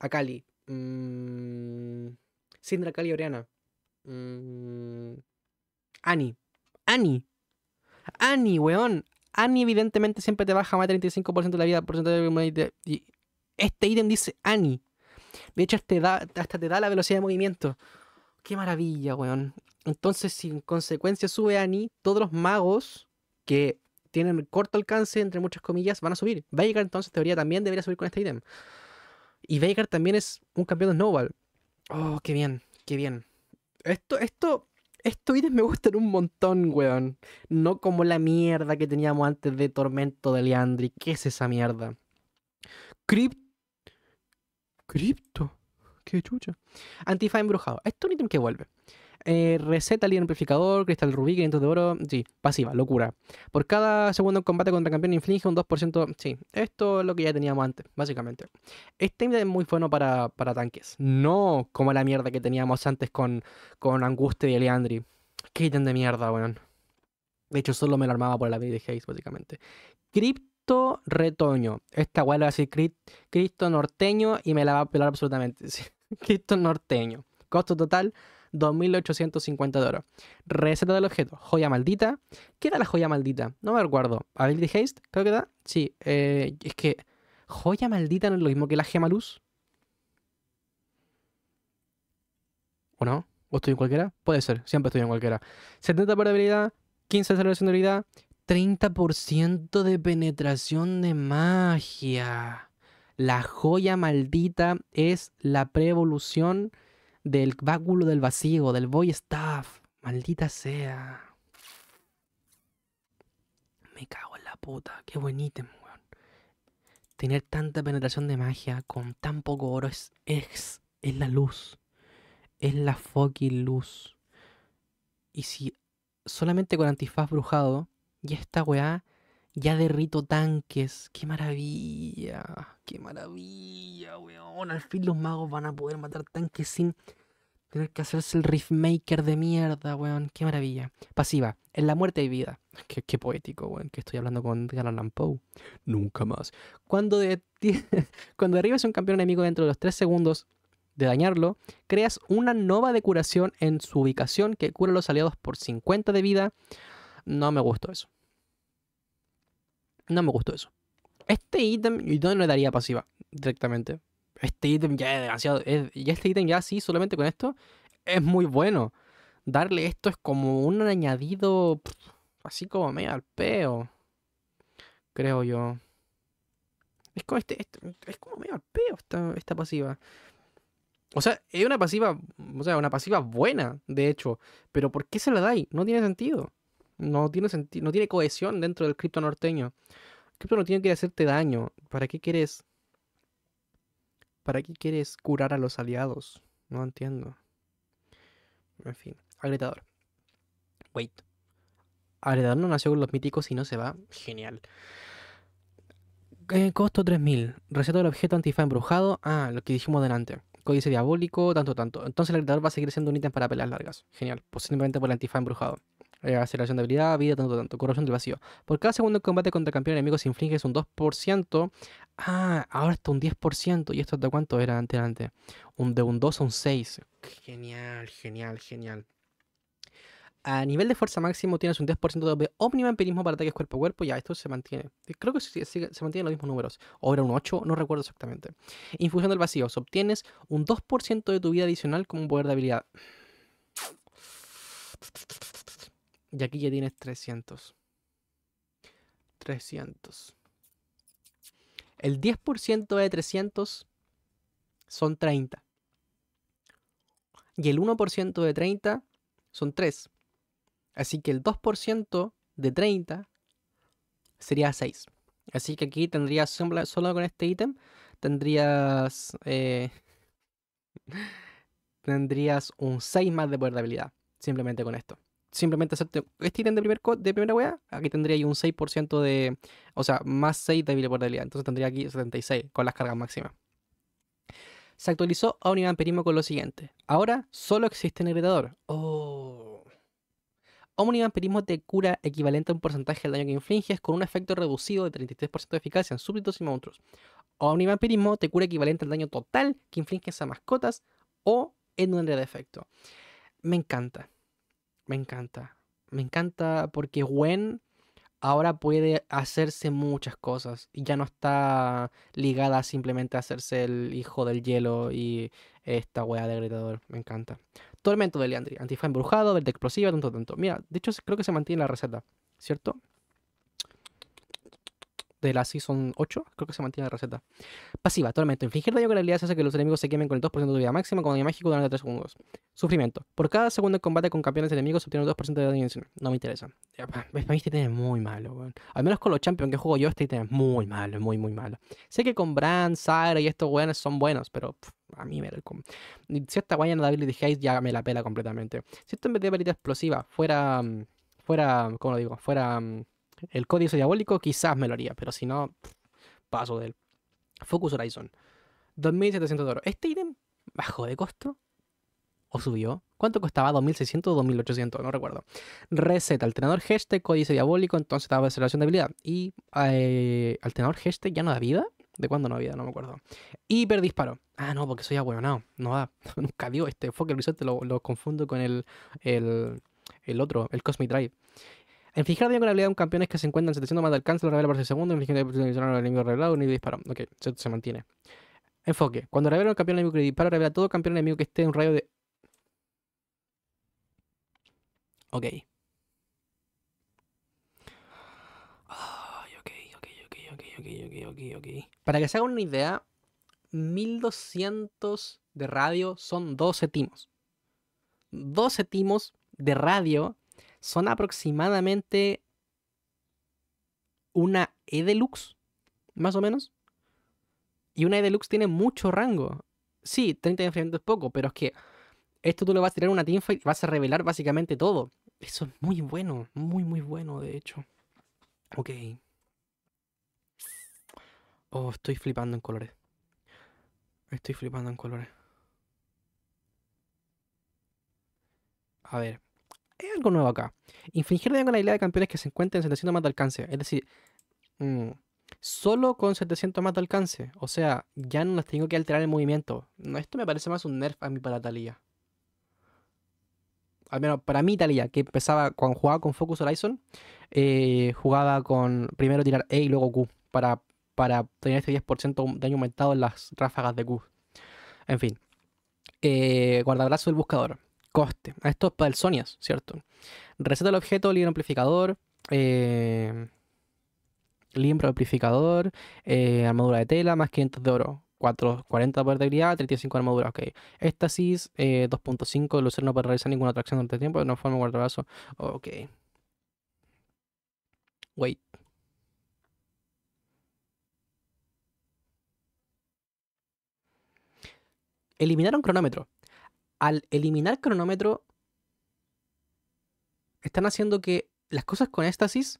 Akali. Syndra, Akali, Orianna. Annie. Annie. Annie, weón. Annie evidentemente siempre te baja más del 35% de la vida. Y este ítem dice Annie. De hecho hasta te da la velocidad de movimiento. ¡Qué maravilla, weón! Entonces si en consecuencia sube Annie, todos los magos que tienen corto alcance, entre muchas comillas, van a subir. Veigar entonces teoría también debería subir con este ítem. Y Veigar también es un campeón de snowball. ¡Oh, qué bien! ¡Qué bien! Estos ítems me gustan un montón, weón. No como la mierda que teníamos antes de Tormento de Leandri. ¿Qué es esa mierda? Cripto. Qué chucha. Antifa embrujado. Esto es un ítem que vuelve. Receta, líder amplificador, cristal rubí, 500 de oro. Sí, pasiva, locura. Por cada segundo en combate contra campeón inflige un 2%. Sí, esto es lo que ya teníamos antes, básicamente. Este ítem es muy bueno para tanques. No como la mierda que teníamos antes con Angustia y Leandri. Qué ítem de mierda, weón. De hecho, solo me lo armaba por la vida de Haze, básicamente. Cripto retoño. Esta weá le va a decir Cristo norteño y me la va a pelar absolutamente. Sí. Cristo norteño. Costo total. 2.850 de oro. Receta del objeto, joya maldita. ¿Qué da la joya maldita? No me recuerdo. Ability Haste, creo que da. Sí, es que joya maldita no es lo mismo que la gema luz. ¿O no? ¿O estoy en cualquiera? Puede ser, siempre estoy en cualquiera. 70 por habilidad, 15 de celebración de habilidad, 30% de penetración de magia. La joya maldita es la pre-evolución del báculo del vacío, del boy staff. Maldita sea. Me cago en la puta. Qué buen ítem, weón. Tener tanta penetración de magia con tan poco oro es la luz. Es la fucking luz. Y si solamente con antifaz brujado, y esta weá, ya derrito tanques. ¡Qué maravilla! ¡Qué maravilla, weón! Al fin los magos van a poder matar tanques sin tener que hacerse el riffmaker de mierda, weón. ¡Qué maravilla! Pasiva. En la muerte hay vida. ¡Qué poético, weón! Que estoy hablando con Garland Poe. Nunca más. Cuando derribas a un campeón enemigo dentro de los 3 segundos de dañarlo, creas una nova de curación en su ubicación que cura a los aliados por 50 de vida. No me gustó eso. No me gustó eso. Este ítem yo no le daría pasiva directamente. Este ítem ya es demasiado. Este ítem ya sí, solamente con esto, es muy bueno. Darle esto es como un añadido, así como medio al peo, creo yo. Es como, es como medio al peo esta pasiva. O sea, es una pasiva, o sea, una pasiva buena, de hecho. Pero ¿por qué se la dais? No tiene sentido. No tiene cohesión dentro del cripto norteño. El cripto no tiene que hacerte daño. ¿Para qué quieres? ¿Para qué quieres curar a los aliados? No entiendo. En fin, agretador. Wait. Agretador no nació con los míticos y no se va. Genial. Costo 3.000. Receta del objeto antifaz embrujado. Ah, lo que dijimos delante. Códice diabólico, tanto. Entonces el agretador va a seguir siendo un ítem para peleas largas. Genial. Posiblemente por el antifaz embrujado. Aceleración de habilidad, vida, tanto. Corrupción del vacío. Por cada segundo en combate contra campeón enemigo se inflige un 2%. Ah, ahora está un 10%. ¿Y esto de cuánto era antes? De un 2 a un 6. Genial, genial, genial. A nivel de fuerza máximo tienes un 10% de ómnima empirismo para ataques cuerpo a cuerpo. Ya, esto se mantiene. Creo que se mantienen los mismos números. O era un 8, no recuerdo exactamente. Infusión del vacío. Obtienes un 2% de tu vida adicional como un poder de habilidad. Y aquí ya tienes 300. 300. El 10% de 300 son 30. Y el 1% de 30 son 3. Así que el 2% de 30 sería 6. Así que aquí tendrías, solo con este ítem, tendrías tendrías un 6 más de poder de habilidad. Simplemente con esto. Simplemente hacerte este ítem de primera wea, aquí tendría ahí un 6% de... O sea, más 6 de habilidad. Entonces tendría aquí 76 con las cargas máximas. Se actualizó a Omniman Perismo con lo siguiente. Ahora solo existe en agretador. ¡Oh! Omniman Perismo te cura equivalente a un porcentaje del daño que infliges con un efecto reducido de 33% de eficacia en súbditos y monstruos. Omniman Perismo te cura equivalente al daño total que infliges a mascotas o en un área de efecto. Me encanta. Me encanta. Me encanta porque Gwen ahora puede hacerse muchas cosas. Y ya no está ligada simplemente a hacerse el hijo del hielo y esta weá de agretador. Me encanta. Tormento de Leandri. Antifaz embrujado, verde explosiva, tanto. Mira, de hecho creo que se mantiene la receta, ¿cierto? De la Season 8, creo que se mantiene la receta. Pasiva, tormento. Infligir daño con la habilidad hace que los enemigos se quemen con el 2% de vida máxima con daño mágico durante 3 segundos. Sufrimiento. Por cada segundo en combate con campeones enemigos se obtiene un 2% de daño adicional. No me interesa. Para mí este ítem es muy malo, weón. Al menos con los champions que juego yo, este ítem es muy malo, muy malo. Sé que con Brand, Sire y estos weones son buenos, pero a mí me da el com. Si esta guaya no da ability haste, ya me la pela completamente. Si esto en vez de habilidad explosiva fuera ¿cómo lo digo? Fuera... el códice diabólico quizás me lo haría, pero si no, paso de él. Focus Horizon. 2.700 de oro. ¿Este ítem bajó de costo? ¿O subió? ¿Cuánto costaba? ¿2.600 o 2.800? No recuerdo. Receta. Alternador hashtag, códice diabólico, entonces daba aceleración de habilidad. Y alternador hashtag ya no da vida. ¿De cuándo no había? No me acuerdo. Hiperdisparo. Ah, no, porque soy ahueonado. No da. Nunca digo este Fokker Resort, lo confundo con el otro, el Cosmic Drive. En fijar bien con la habilidad de un campeón es que se encuentran 700 más de alcance, lo revela por 6 segundos, infligiendo al enemigo revelado, ni disparo. Ok, se mantiene. Enfoque. Cuando revela un campeón enemigo que dispara, revela a todo campeón enemigo que esté en un rayo de... Ok. Ok. Para que se hagan una idea, 1200 de radio son 12 timos. 12 timos de radio son aproximadamente una E de Lux, más o menos. Y una E de Lux tiene mucho rango. Sí, 30 de enfriamiento es poco, pero es que esto tú lo vas a tirar en una teamfight y vas a revelar básicamente todo. Eso es muy bueno, muy bueno, de hecho. Ok. Oh, estoy flipando en colores. Estoy flipando en colores. A ver. Hay algo nuevo acá. Infligir daño con la habilidad de campeones que se encuentren en 700 más de alcance. Es decir, solo con 700 más de alcance. O sea, ya no les tengo que alterar el movimiento. No, esto me parece más un nerf a mí para Taliyah. Al menos para mí Taliyah, que empezaba cuando jugaba con Focus Horizon, jugaba con primero tirar E y luego Q para tener este 10% de daño aumentado en las ráfagas de Q. En fin. Guardabrazo del buscador. Coste. Esto es para el Sonias, ¿cierto? Receta del objeto, libro amplificador. Libro amplificador. Armadura de tela, más 500 de oro. 40 de poder de habilidad, 35 de armadura. Ok. Éstasis, 2.5. El lucero no puede realizar ninguna atracción durante el tiempo. De no forma guardabrazo. Ok. Wait. Eliminar un cronómetro. Al eliminar cronómetro, están haciendo que las cosas con éxtasis...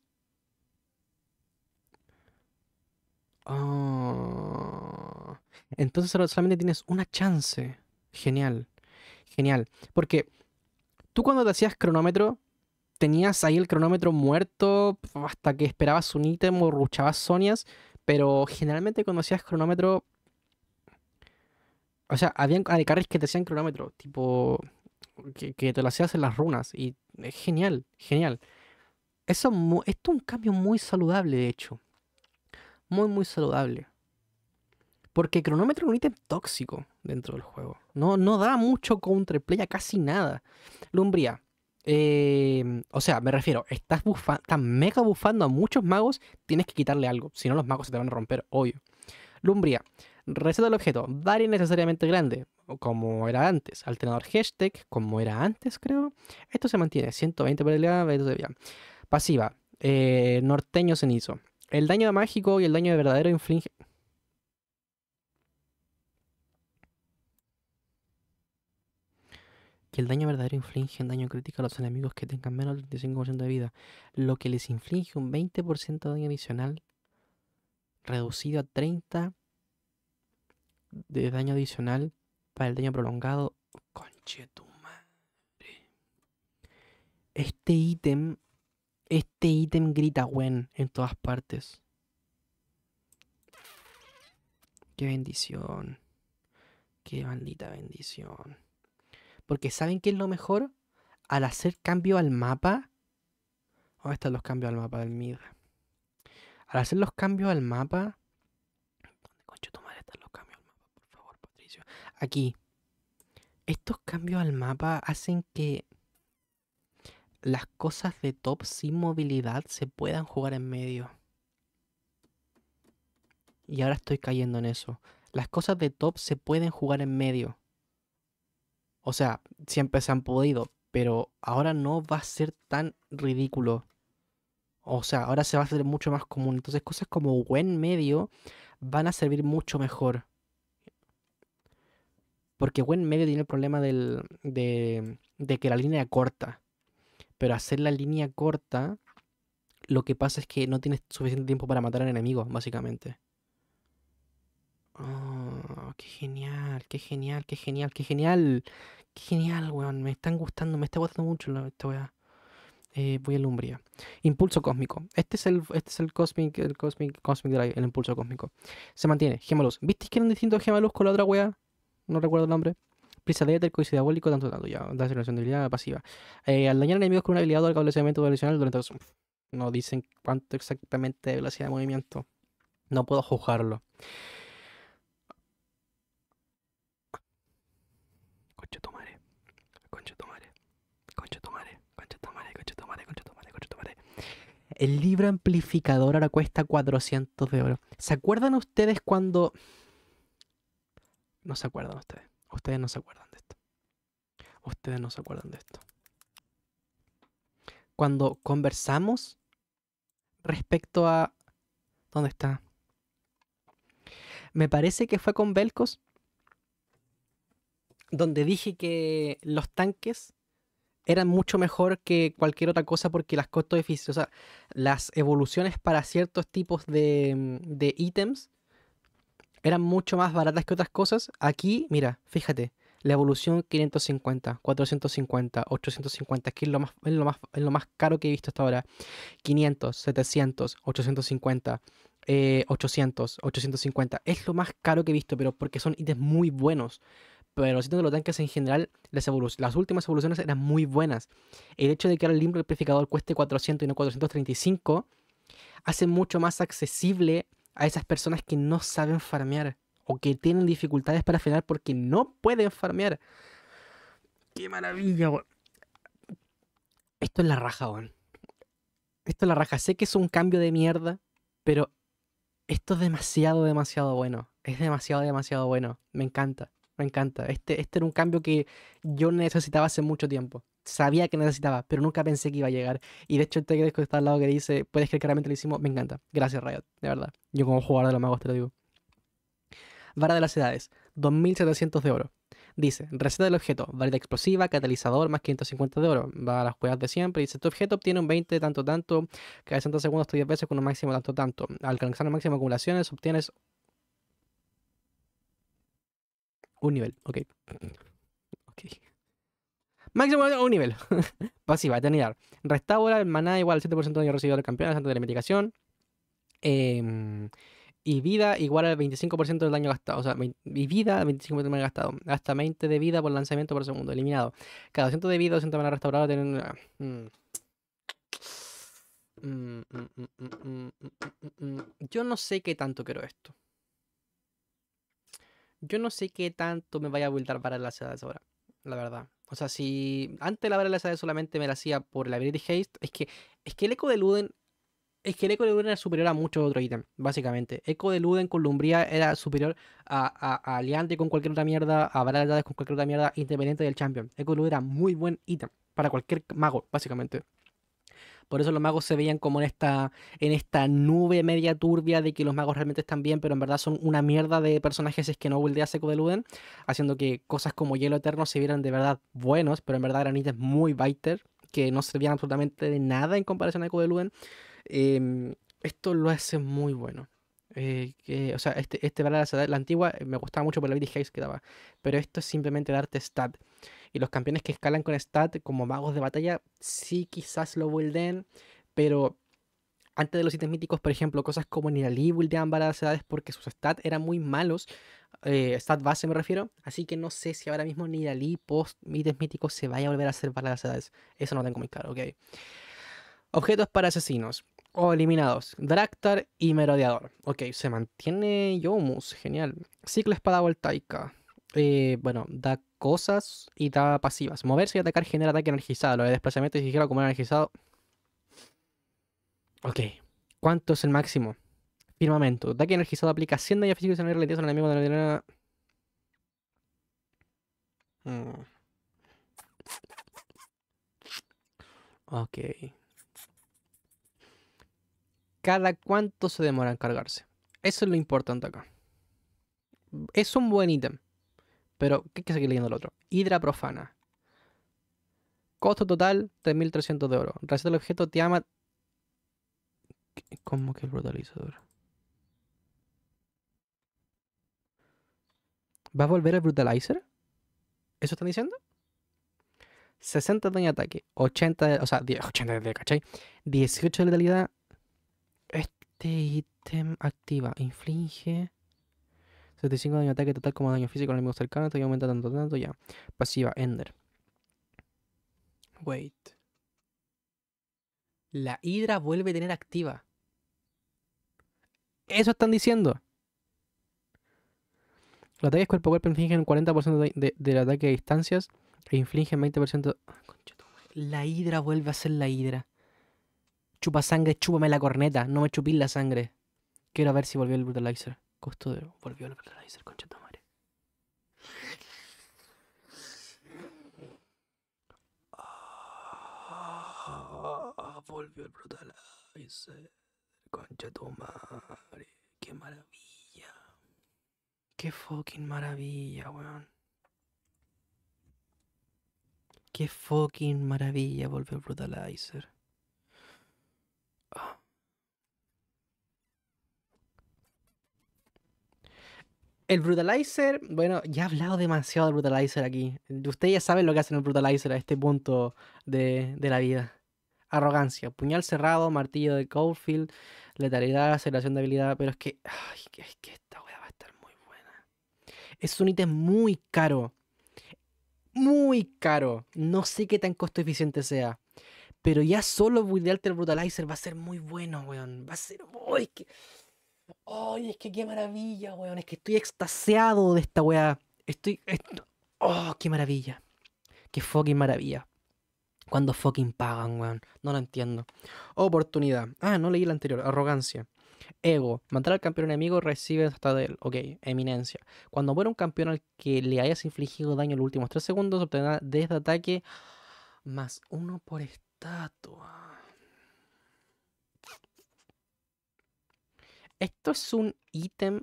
Oh. Entonces solamente tienes una chance. Genial. Genial. Porque tú cuando te hacías cronómetro, tenías ahí el cronómetro muerto hasta que esperabas un ítem o ruchabas Sonias. Pero generalmente cuando hacías cronómetro... O sea, habían carries que te hacían cronómetro, tipo, que te lo hacías en las runas, y es genial, genial. Eso, esto es un cambio muy saludable, de hecho. Muy saludable. Porque cronómetro es un ítem tóxico dentro del juego. No da mucho counterplay a casi nada. Lumbría. O sea, me refiero, estás mega bufando a muchos magos, tienes que quitarle algo, si no los magos se te van a romper, obvio. Lumbría. Receta del objeto, varia innecesariamente grande, como era antes. Alternador hashtag, como era antes, creo. Esto se mantiene, 120 por día. Pasiva, norteño cenizo. El daño mágico y el daño de verdadero inflige... Que el daño verdadero inflige un daño crítico a los enemigos que tengan menos del 35% de vida, lo que les inflige un 20% de daño adicional, reducido a 30% de daño adicional para el daño prolongado. Conchetumare. Este ítem grita buen en todas partes. Qué bendición. Qué maldita bendición. Porque ¿saben qué es lo mejor? Al hacer cambio al mapa. ¿Dónde están los cambios al mapa del Mirra? Al hacer los cambios al mapa. ¿Dónde conchetumare están los cambios? Aquí, estos cambios al mapa hacen que las cosas de top sin movilidad se puedan jugar en medio. Y ahora estoy cayendo en eso. Las cosas de top se pueden jugar en medio. O sea, siempre se han podido, pero ahora no va a ser tan ridículo. O sea, ahora se va a hacer mucho más común. Entonces cosas como buen medio van a servir mucho mejor. Porque buen medio tiene el problema de que la línea corta. Pero hacer la línea corta, lo que pasa es que no tienes suficiente tiempo para matar al enemigo, básicamente. Oh, qué genial, qué genial, qué genial, qué genial. Qué genial, weón. Me está gustando mucho esta weá. voy a Lumbria. Impulso cósmico. Este es el Cosmic Drive, el impulso cósmico. Se mantiene. Gemaluz. ¿Visteis que eran distintos Gemaluz con la otra wea? No recuerdo el nombre. Prisa de éter, coincidencia diabólico, tanto, ya. Da aceleración de habilidad pasiva. Al dañar enemigos con una habilidad o al establecimiento adicional durante el... No dicen cuánto exactamente de velocidad de movimiento. No puedo juzgarlo. Concha tomare. El libro amplificador ahora cuesta 400 de oro. ¿Se acuerdan ustedes cuando...? No se acuerdan ustedes. Ustedes no se acuerdan de esto. Ustedes no se acuerdan de esto. Cuando conversamos respecto a... ¿Dónde está? Me parece que fue con Belcos, donde dije que los tanques eran mucho mejor que cualquier otra cosa porque las costos eficiencias, o sea, las evoluciones para ciertos tipos de ítems eran mucho más baratas que otras cosas. Aquí, mira, fíjate, la evolución 550, 450, 850, que es lo más caro que he visto hasta ahora. 500, 700, 850, 800, 850, es lo más caro que he visto, pero porque son ítems muy buenos. Pero los ítems de los tanques en general, las últimas evoluciones eran muy buenas. El hecho de que ahora el libro amplificador cueste 400 y no 435 hace mucho más accesible a esas personas que no saben farmear o que tienen dificultades para farmear porque no pueden farmear. ¡Qué maravilla, weón! Esto es la raja, weón. Esto es la raja. Sé que es un cambio de mierda, pero esto es demasiado, demasiado bueno. Es demasiado, demasiado bueno. Me encanta. Me encanta. Este era un cambio que yo necesitaba hace mucho tiempo. Sabía que necesitaba, pero nunca pensé que iba a llegar. Y de hecho el texto que está al lado que dice, puedes creer que claramente lo hicimos, me encanta. Gracias, Riot, de verdad. Yo como jugador de los magos te lo digo. Vara de las edades, 2700 de oro. Dice, receta del objeto, varita explosiva, catalizador, más 550 de oro. Va a las jugadas de siempre. Dice, tu objeto obtiene un 20 tanto, cada 60 segundos hasta 10 veces con un máximo tanto. Al alcanzar el máximo de acumulaciones obtienes... un nivel, ok. Máximo un nivel. Pasiva, eternidad. Restaura el maná igual al 7% de daño recibido del campeón antes de la mitigación. Y vida igual al 25% del daño gastado. O sea, y vida al 25% del daño gastado. Hasta 20 de vida por lanzamiento por segundo. Eliminado. Cada 200 de vida, 200 de maná restaurado. Tienen... Yo no sé qué tanto quiero esto. Yo no sé qué tanto me vaya a buildar para las edades ahora, la verdad. O sea, si antes la vara de las edades solamente me la hacía por la Ability Haste, es que el Eco de Luden... Es que el Eco de Luden era superior a muchos otros ítems, básicamente. Eco de Luden con Lumbría era superior a Aliante con cualquier otra mierda, a vara de las edades con cualquier otra mierda, independiente del Champion. Eco de Luden era muy buen ítem para cualquier mago, básicamente. Por eso los magos se veían como en esta nube media turbia de que los magos realmente están bien, pero en verdad son una mierda de personajes es que no buildea seco de Luden, haciendo que cosas como Hielo Eterno se vieran de verdad buenos, pero en verdad eran ítems muy biter, que no servían absolutamente de nada en comparación a Eco de Luden. Esto lo hace muy bueno. O sea, la antigua me gustaba mucho por la Ability Haste que daba, pero esto es simplemente darte stat. Y los campeones que escalan con stat como magos de batalla, sí quizás lo builden, pero antes de los ítems míticos, por ejemplo, cosas como Nilah buildean varias edades porque sus stats eran muy malos, stat base me refiero, así que no sé si ahora mismo Nilah post ítems míticos se vaya a volver a hacer varias edades, eso no tengo muy claro, ok. Objetos para asesinos, o eliminados, Draktar y Merodeador, ok, se mantiene Yomus, genial. Ciclo espada voltaica, bueno, da cosas y da pasivas. Moverse y atacar genera ataque energizado. Lo de desplazamiento y sigilo acumular energizado. Ok. ¿Cuánto es el máximo? Firmamento. Ataque energizado aplica 100 daño físico y se relativo al enemigo de la... Ok. ¿Cada cuánto se demora en cargarse? Eso es lo importante acá. Es un buen ítem. Pero hay que seguir leyendo el otro. Hidra profana. Costo total, 3300 de oro. Receta del objeto te ama... ¿Cómo que el brutalizador? ¿Va a volver el brutalizer? ¿Eso están diciendo? 60 de daño de ataque, 80, o sea, 80 de daño, ¿cachai? 18 de letalidad. Este ítem activa, inflige 75 de daño de ataque total como daño físico al enemigo cercano, todavía aumenta tanto, ya. Pasiva, Ender. Wait. La hidra vuelve a tener activa. Eso están diciendo. Los ataques cuerpo a cuerpo infligen un 40% del ataque a distancias e infligen 20%. La hidra vuelve a ser la hidra. Chupa sangre, chúpame la corneta. No me chupís la sangre. Quiero ver si volvió el brutalizer. Costo de... Volvió el brutalizer, concha tu madre. Volvió el brutalizer. Concha tu madre. Qué maravilla. Qué fucking maravilla, weón. Qué fucking maravilla volvió el brutalizer. Oh. El brutalizer, bueno, ya he hablado demasiado del brutalizer aquí. Ustedes ya saben lo que hacen el brutalizer a este punto de la vida. Arrogancia, puñal cerrado, martillo de Caulfield, letalidad, aceleración de habilidad, pero es que... Ay, es que esta weá va a estar muy buena. Es un ítem muy caro. Muy caro. No sé qué tan costo eficiente sea. Pero ya solo buildearte el brutalizer va a ser muy bueno, weón. Va a ser... ¡Ay, que... ¡Ay, es que qué maravilla, weón! Es que estoy extasiado de esta weá. ¡Oh, qué maravilla! ¡Qué fucking maravilla! Cuando fucking pagan, weón. No lo entiendo. Oportunidad. Ah, no leí la anterior. Arrogancia. Ego. Matar al campeón enemigo recibe hasta de él. Ok, eminencia. Cuando muera un campeón al que le hayas infligido daño en los últimos 3 segundos, obtendrá desde ataque más 1 por estatua. Esto es un ítem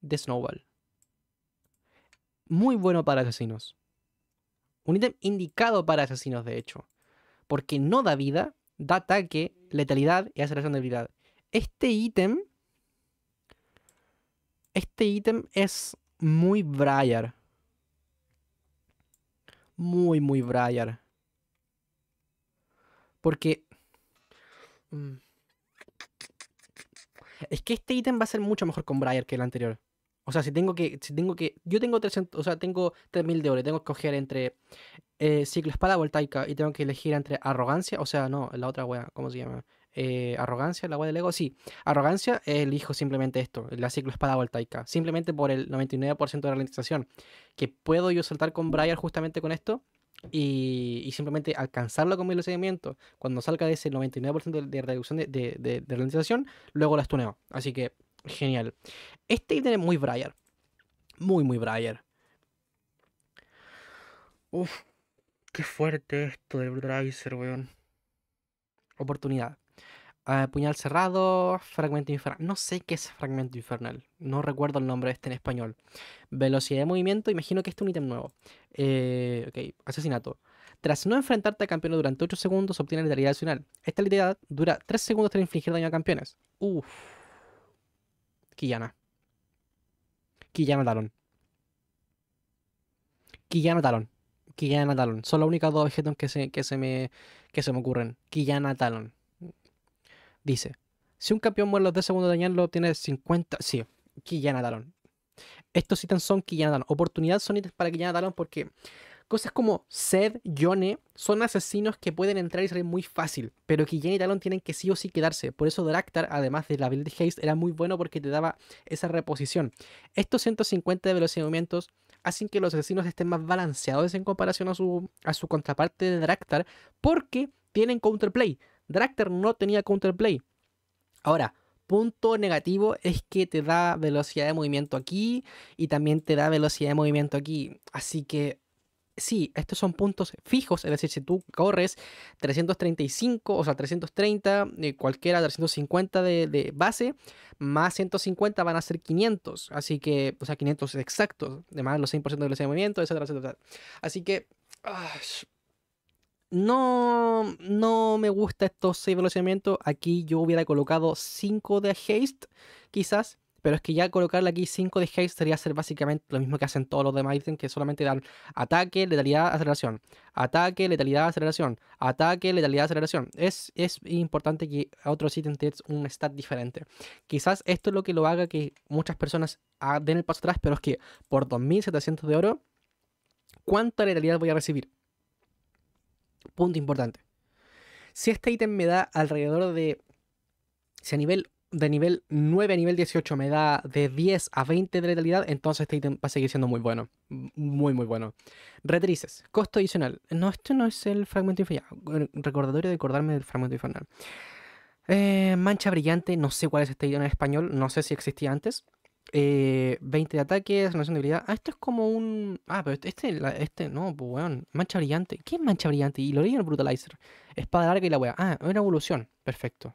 de Snowball. Muy bueno para asesinos. Un ítem indicado para asesinos, de hecho. Porque no da vida, da ataque, letalidad y aceleración de habilidad. Este ítem es muy Briar. Muy, muy Briar. Porque... Es que este ítem va a ser mucho mejor con Briar que el anterior. O sea, si tengo que... Yo tengo 300, o sea, tengo 3.000 de oro. Tengo que escoger entre ciclo espada voltaica y tengo que elegir entre arrogancia. O sea, no, la otra wea, ¿cómo se llama? Arrogancia, la wea del ego. Sí, arrogancia, elijo simplemente esto, la ciclo espada voltaica. Simplemente por el 99% de ralentización. Que puedo yo saltar con Briar justamente con esto y simplemente alcanzarlo con mi seguimiento. Cuando salga de ese 99% de reducción de ralentización, luego la stuneo. Así que... Genial. Este ítem es muy Briar. Muy, muy Briar. Uf, qué fuerte esto del brutalizer, weón. Oportunidad. Puñal cerrado, fragmento infernal. No sé qué es fragmento infernal. No recuerdo el nombre de este en español. Velocidad de movimiento, imagino que este es un ítem nuevo. Ok, asesinato. Tras no enfrentarte a campeones durante 8 segundos, obtienes letalidad adicional. Esta letalidad dura 3 segundos tras infligir daño a campeones. Uf. Qiyana. Qiyana Talon. Qiyana Talon. Qiyana Talon. Son las únicas dos objetos que se me ocurren. Qiyana Talon. Dice. Si un campeón muere los 10 segundos de dañarlo, obtiene 50... Sí. Qiyana Talon. Estos ítems son Qiyana Talon. Oportunidad son ítems para Qiyana Talon porque... Cosas como Zed, Yone, son asesinos que pueden entrar y salir muy fácil, pero Qiyana y Talon tienen que sí o sí quedarse. Por eso Draktar, además de la ability Haste, era muy bueno porque te daba esa reposición. Estos 150 de velocidad de movimientos hacen que los asesinos estén más balanceados en comparación a su contraparte de Draktar, porque tienen counterplay. Draktar no tenía counterplay. Ahora, punto negativo es que te da velocidad de movimiento aquí y también te da velocidad de movimiento aquí. Así que... Sí, estos son puntos fijos, es decir, si tú corres 335, o sea, 330, cualquiera 350 de base, más 150 van a ser 500, así que, o sea, 500 exactos, además los 6% de velocidad de movimiento, etcétera, etcétera. Así que, no me gusta estos 6 velocidades de movimiento, aquí yo hubiera colocado 5 de haste, quizás, Pero es que ya colocarle aquí 5 de haste sería hacer básicamente lo mismo que hacen todos los demás ítems, que solamente dan ataque, letalidad, aceleración. Ataque, letalidad, aceleración. Ataque, letalidad, aceleración. Es importante que a otros ítems tengan un stat diferente. Quizás esto es lo que lo haga que muchas personas den el paso atrás, pero es que por 2700 de oro, ¿cuánta letalidad voy a recibir? Punto importante. Si este ítem me da alrededor de... Si a nivel... De nivel 9 a nivel 18 me da de 10 a 20 de letalidad, entonces este ítem va a seguir siendo muy bueno. Muy, muy bueno. Retrices. Costo adicional. No, esto no es el fragmento infernal. Recordatorio de acordarme del fragmento infernal. Mancha brillante. No sé cuál es este ítem en español. No sé si existía antes. 20 de ataque, aceleración de habilidad. Ah, esto es como un... Ah, pero este no, pues weón. Mancha brillante. ¿Qué es mancha brillante? Y lo leí en el Brutalizer. Espada larga y la wea. Ah, una evolución. Perfecto.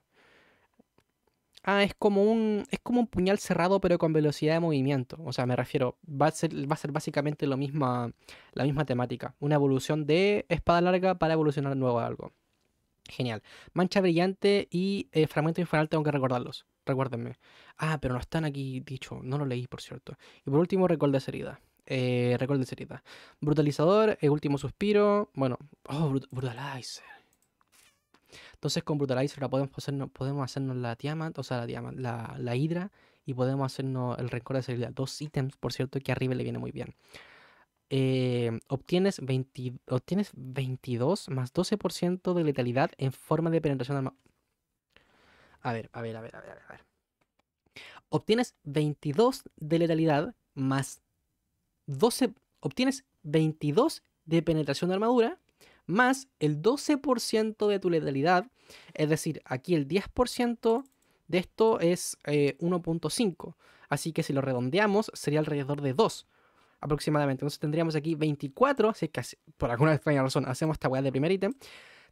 Ah, es como un puñal cerrado pero con velocidad de movimiento. O sea, me refiero, va a ser básicamente la misma temática. Una evolución de espada larga para evolucionar nuevo algo. Genial. Mancha brillante y fragmento infernal tengo que recordarlos. Recuérdenme. Ah, pero no están aquí dicho. No lo leí, por cierto. Y por último, recuerdo de serida. Recuerdo de serida. Brutalizador, el último suspiro. Bueno. Oh, brutalizer. Entonces con Brutalizer la podemos hacernos la Tiamat, o sea la Hydra, y podemos hacernos el Rencor de Serida. Dos ítems, por cierto, que a Riven le viene muy bien. Obtienes 22 más 12% de letalidad en forma de penetración arma. A ver. Obtienes 22 de letalidad más 12... Obtienes 22 de penetración de armadura más el 12% de tu letalidad, es decir, aquí el 10% de esto es 1.5, así que si lo redondeamos sería alrededor de 2 aproximadamente, entonces tendríamos aquí 24, si es que por alguna extraña razón hacemos esta weá de primer ítem,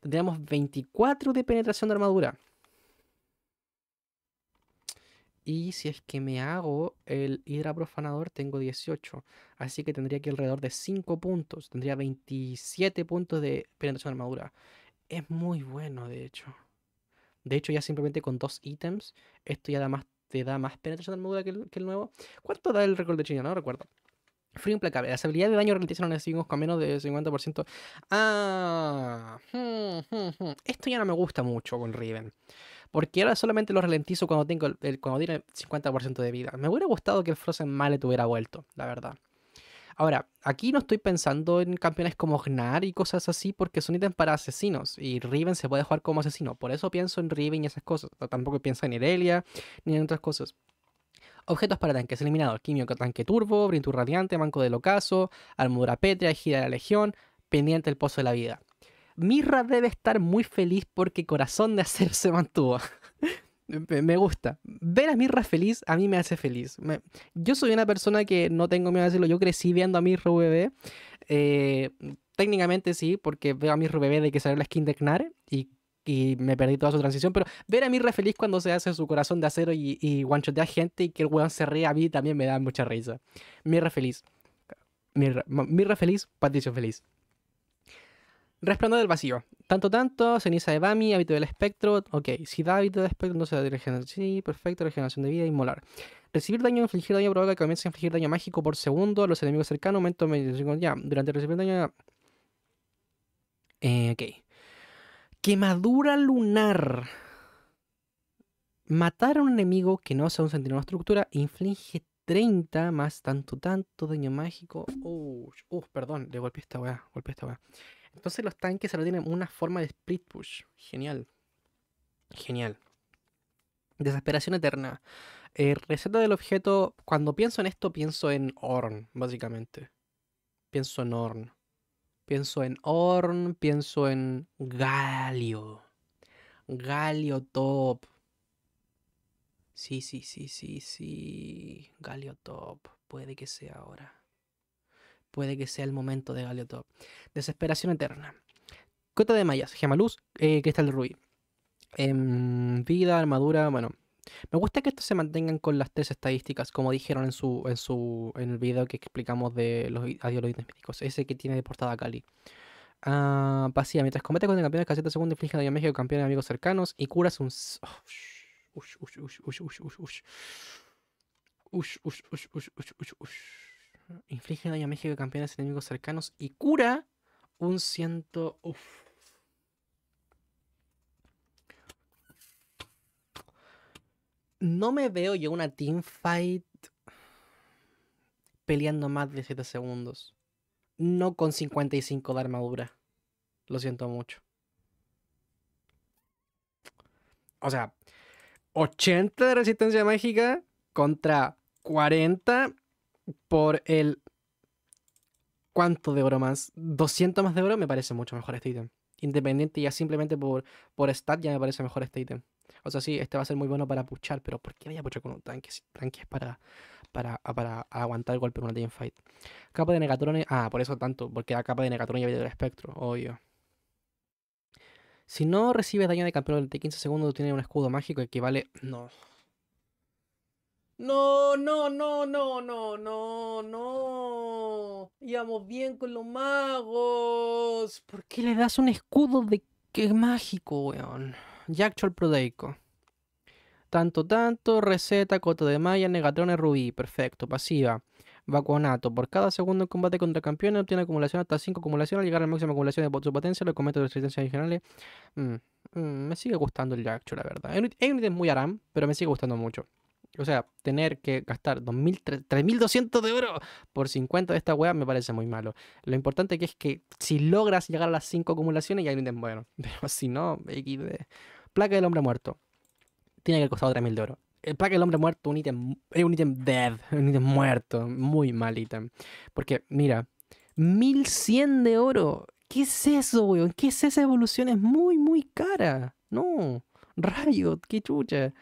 tendríamos 24 de penetración de armadura. Y si es que me hago el Hidra Profanador, tengo 18. Así que tendría que alrededor de 5 puntos. Tendría 27 puntos de penetración de armadura. Es muy bueno, de hecho. De hecho, ya simplemente con 2 ítems, esto ya te da más penetración de armadura que el nuevo. ¿Cuánto da el récord de Qiyana? No recuerdo. Frío implacable. La habilidad de daño ralentiza los enemigos con menos de 50%. Ah. Esto ya no me gusta mucho con Riven. Porque ahora solamente lo ralentizo cuando tengo cuando tiene 50% de vida. Me hubiera gustado que el Frozen Mallet hubiera vuelto, la verdad. Ahora, aquí no estoy pensando en campeones como Gnar y cosas así porque son ítems para asesinos. Y Riven se puede jugar como asesino. Por eso pienso en Riven y esas cosas. Tampoco pienso en Irelia ni en otras cosas. Objetos para tanques eliminados. Quimio tanque turbo, Brintur radiante, manco del ocaso, armadura pétrea, ejida de la legión, pendiente del pozo de la vida. Mirra debe estar muy feliz porque corazón de acero se mantuvo. Me gusta. Ver a Mirra feliz a mí me hace feliz. Yo soy una persona que no tengo miedo de decirlo. Yo crecí viendo a Mirra bebé. Técnicamente sí, porque veo a Mirra bebé de que salió la skin de Gnar y me perdí toda su transición, pero ver a Mirra feliz cuando se hace su corazón de acero y guanchotea gente y que el weón se ríe a mí también me da mucha risa. Mirra feliz. Mirra feliz, Patricio feliz. Resplandor del vacío. Tanto, ceniza de Bami, hábito del espectro. Ok, si da hábito del espectro, no se da regeneración. Sí, perfecto, regeneración de vida y molar. Recibir daño, infligir daño provoca que comience a infligir daño mágico por segundo a los enemigos cercanos. Aumento medio. Ya, durante recibir daño. Ok. Quemadura lunar. Matar a un enemigo que no sea un centinela o estructura inflige 30 más tanto daño mágico. Perdón, le golpeé esta weá. Entonces los tanques ahora tienen una forma de split push. Genial. Desesperación eterna. Receta del objeto. Cuando pienso en esto, pienso en Orn, básicamente. Pienso en Galio. Galio top. Sí. Galio top. Puede que sea ahora. Puede que sea el momento de Galio top. Desesperación eterna. Cota de mallas, gemaluz, cristal de rubí. Vida, armadura, bueno. Me gusta que estos se mantengan con las tres estadísticas, como dijeron en el video que explicamos de los adiós los ítems míticos. Ese que tiene de portada Cali. Pasiva. Mientras combates contra campeones cada 7 segundos inflige daño mágico campeones amigos cercanos y curas un... Inflige daño mágico a campeones enemigos cercanos y cura un ciento. No me veo yo una teamfight peleando más de 7 segundos. No con 55 de armadura. Lo siento mucho. O sea, 80 de resistencia mágica contra 40 por el... ¿Cuánto de oro más? 200 más de oro me parece mucho mejor este ítem. Independiente ya simplemente por stat ya me parece mejor este ítem. O sea, sí, este va a ser muy bueno para puchar, pero ¿por qué voy a puchar con un tanque? Si tanque es para aguantar el golpe en una teamfight. Capa de negatrones... Ah, por eso tanto, porque la capa de negatrones ya viene del espectro, obvio. Si no recibes daño de campeón durante 15 segundos, tiene un escudo mágico que vale... No. No, no, no, no, no, no, no. Íbamos bien con los magos. ¿Por qué le das un escudo de qué mágico, weón? Jactual Prodeico. Tanto, receta, coto de malla, negatrones, rubí. Perfecto, pasiva. Vacuonato. Por cada segundo en combate contra campeones obtiene acumulación hasta 5 acumulaciones. Al llegar a la máxima acumulación de su potencia, los cometos de resistencia adicionales. Me sigue gustando el Jactual, la verdad. Unit es muy aram, pero me sigue gustando mucho. O sea, tener que gastar 3.200 de oro por 50 de esta wea me parece muy malo. Lo importante que es que si logras llegar a las 5 acumulaciones, ya es bueno. Pero si no, XD. Placa del hombre muerto. Tiene que haber costado 3.000 de oro. El placa del hombre muerto, un ítem dead, un ítem muerto. Muy mal ítem. Porque, mira, 1.100 de oro. ¿Qué es eso, weón? ¿Qué es esa evolución? Es muy, muy cara. No. Riot, qué chucha.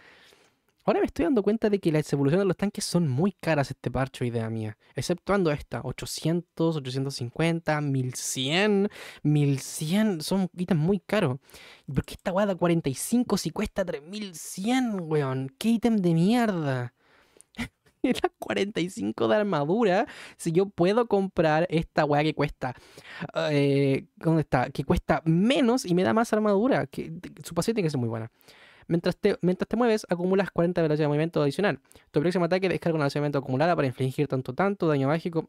Ahora me estoy dando cuenta de que las evoluciones de los tanques son muy caras este parcho, idea mía. Exceptuando esta, 800, 850, 1100, 1100, son ítems muy caros. ¿Por qué esta guada 45 si cuesta 3100, weón? ¿Qué ítem de mierda? Era 45 de armadura. Si yo puedo comprar esta weá que cuesta. ¿Dónde está? Que cuesta menos y me da más armadura. Que, su pasión tiene que ser muy buena. Mientras te mueves, acumulas 40 velocidad de movimiento adicional. Tu próximo ataque descarga una velocidad de movimiento acumulada para infligir tanto daño mágico.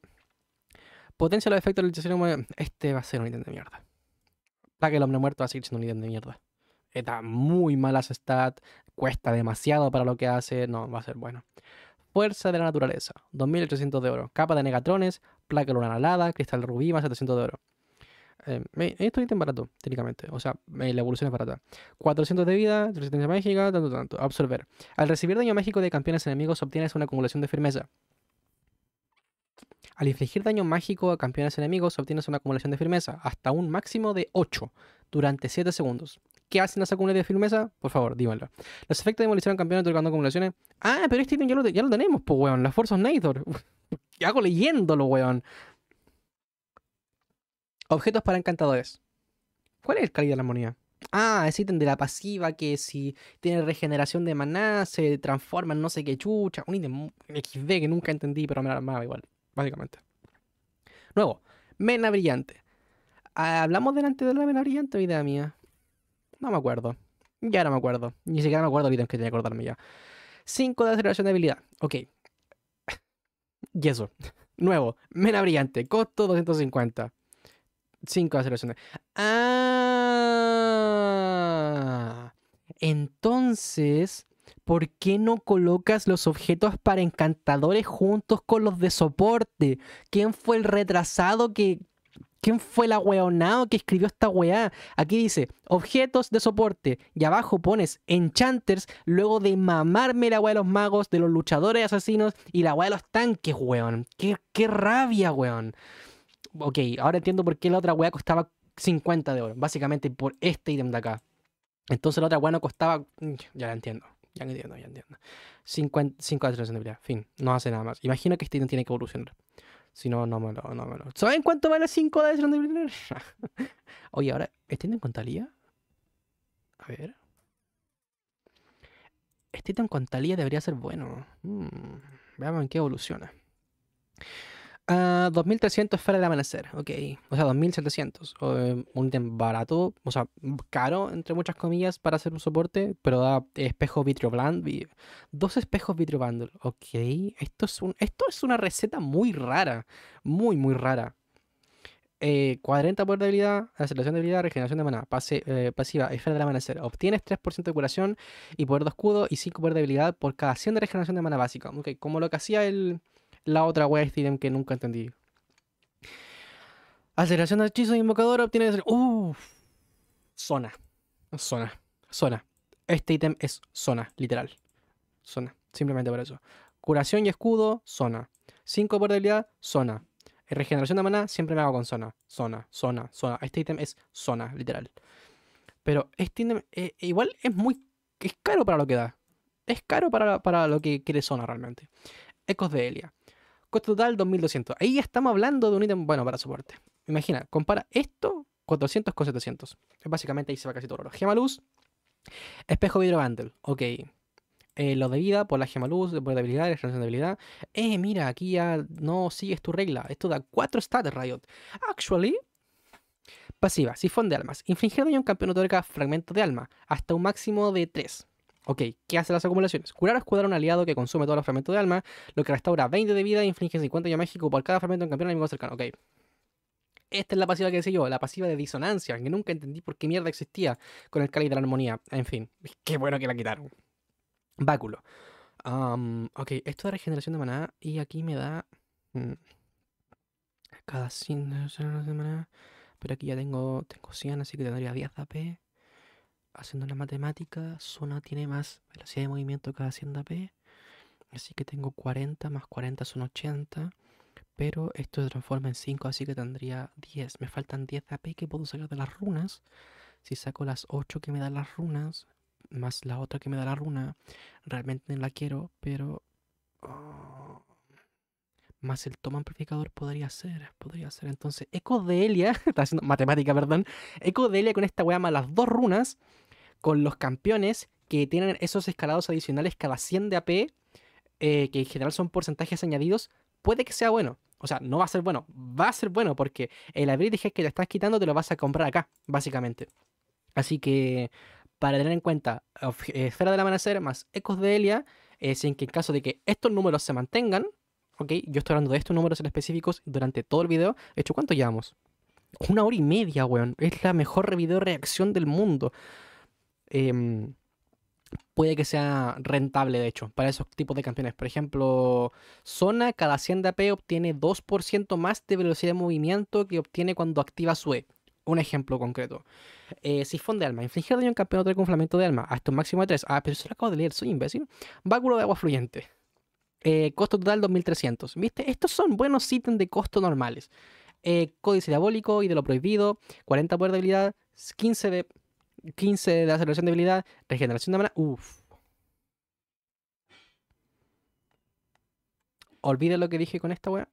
Potencia los efectos de la utilización. Este va a ser un ítem de mierda. Para que el hombre muerto va a seguir siendo un ítem de mierda. Está muy mala su stat. Cuesta demasiado para lo que hace. No, va a ser bueno. Fuerza de la naturaleza. 2.800 de oro. Capa de negatrones. Placa lunar alada. Cristal rubí más 700 de oro. Esto es ítem barato, técnicamente. O sea, la evolución es barata. 400 de vida, resistencia mágica, tanto. Absorber. Al recibir daño mágico de campeones enemigos, obtienes una acumulación de firmeza. Al infligir daño mágico a campeones enemigos, obtienes una acumulación de firmeza hasta un máximo de 8 durante 7 segundos. ¿Qué hacen las acumulaciones de firmeza? Por favor, díganlo. Los efectos de demolición a campeones otorgando acumulaciones. Ah, pero este ítem ya lo tenemos, pues, weón. Las fuerzas Nathor. ¿Qué hago leyéndolo, weón? Objetos para encantadores. ¿Cuál es el cáliz de la armonía? Ah, ese ítem de la pasiva que si tiene regeneración de maná se transforma en no sé qué chucha. Un ítem XD que nunca entendí, pero me lo armaba igual, básicamente. Luego, mena brillante. ¿Hablamos delante de la mena brillante o idea mía? No me acuerdo. Ya no me acuerdo. Ni siquiera me acuerdo el ítem que tenía que acordarme ya. 5 de aceleración de habilidad. Ok. Y eso. Nuevo, mena brillante. Costo 250. 5 aceleraciones. Ah, entonces, ¿por qué no colocas los objetos para encantadores juntos con los de soporte? ¿Quién fue el retrasado que... ¿Quién fue el ahueonado que escribió esta weá? Aquí dice, objetos de soporte. Y abajo pones enchanters, luego de mamarme la weá de los magos, de los luchadores asesinos y la weá de los tanques, weón. ¡Qué rabia, weón! Ok, ahora entiendo por qué la otra weá costaba 50 de oro. Básicamente por este ítem de acá. Entonces la otra weá no costaba... Ya la entiendo. Ya entiendo. 5 de aceleración de habilidad. Fin. No hace nada más. Imagino que este ítem tiene que evolucionar. Si no, no me lo... ¿Saben cuánto vale 5 de aceleración de habilidad? Oye, ahora... ¿Este ítem con Taliyah? A ver... Este ítem con Taliyah debería ser bueno. Veamos en qué evoluciona. a 2.300 fuera del amanecer, ok. O sea, 2.700. Un ítem barato, o sea, caro, entre muchas comillas, para hacer un soporte, pero da espejo vitriobland. Dos espejos vitriobland, ok. Esto es una receta muy rara, muy rara. 40 por de habilidad, aceleración de habilidad, regeneración de maná, pasiva, esfera del amanecer. Obtienes 3% de curación y poder de escudo y 5 por de habilidad por cada 100 de regeneración de maná básica. Ok, como lo que hacía la otra wea de Steam que nunca entendí. Aceleración de hechizo de invocador, obtienes... Zona. Este ítem es zona, literal. Zona, simplemente por eso. Curación y escudo, zona. 5 por de habilidad, zona. Regeneración de maná siempre me hago con zona. Zona. Este ítem es zona, literal. Pero este ítem igual es muy... Es caro para lo que da. Es caro para lo que quiere zona realmente. Ecos de Elia. Costo total 2200. Ahí estamos hablando de un ítem bueno para soporte. Imagina, compara esto 400 con 700. Básicamente ahí se va casi todo. Gema luz. Espejo vidrio bundle. Ok. Lo de vida por la gema luz, por la habilidad, la generación de habilidad. Mira, aquí ya no sigues tu regla. Esto da 4 stats, Riot. Actually. Pasiva, sifón de almas. Infligir daño a un campeón otorga fragmento de alma. Hasta un máximo de 3. Ok, ¿qué hace las acumulaciones? Curar o escudar a un aliado que consume todos los fragmentos de alma, lo que restaura 20 de vida e inflige 50 daño mágico por cada fragmento de un campeón enemigo cercano. Ok. Esta es la pasiva que decía yo, la pasiva de disonancia, que nunca entendí por qué mierda existía con el cáliz de la armonía. En fin, qué bueno que la quitaron. Báculo. Ok, esto de regeneración de maná. Y aquí me da... cada 100 de maná. Pero aquí ya tengo 100, así que tendría 10 de AP. Haciendo una matemática, Zona tiene más velocidad de movimiento cada 100 de AP. Así que tengo 40, más 40 son 80. Pero esto se transforma en 5, así que tendría 10. Me faltan 10 de AP que puedo sacar de las runas. Si saco las 8 que me dan las runas... más la otra que me da la runa, realmente no la quiero, pero más el toma amplificador podría ser. Entonces, Eco de Elia, está haciendo matemática, perdón. Eco de Elia con esta weá más las dos runas, con los campeones que tienen esos escalados adicionales cada 100 de AP, que en general son porcentajes añadidos, puede que sea bueno. O sea, no va a ser bueno, va a ser bueno porque el ability que le estás quitando te lo vas a comprar acá, básicamente. Así que... para tener en cuenta esfera del amanecer más ecos de Elia, sin que en caso de que estos números se mantengan, ok, yo estoy hablando de estos números en específicos durante todo el video. De hecho, ¿cuánto llevamos? 1 hora y media, weón. Es la mejor video reacción del mundo. Puede que sea rentable, de hecho, para esos tipos de campeones. Por ejemplo, Zona cada 100 de AP obtiene 2% más de velocidad de movimiento que obtiene cuando activa su E. Un ejemplo concreto. Sifón de alma. Infligir daño a un campeón otorga un fragmento de alma. Hasta un máximo de 3. Ah, pero eso lo acabo de leer. Soy imbécil. Báculo de agua fluyente. Costo total 2300. ¿Viste? Estos son buenos ítems de costo normales. Códice diabólico y de lo prohibido. 40 poder de habilidad. 15 de aceleración de habilidad. Regeneración de mana. Uff. Olviden lo que dije con esta weá.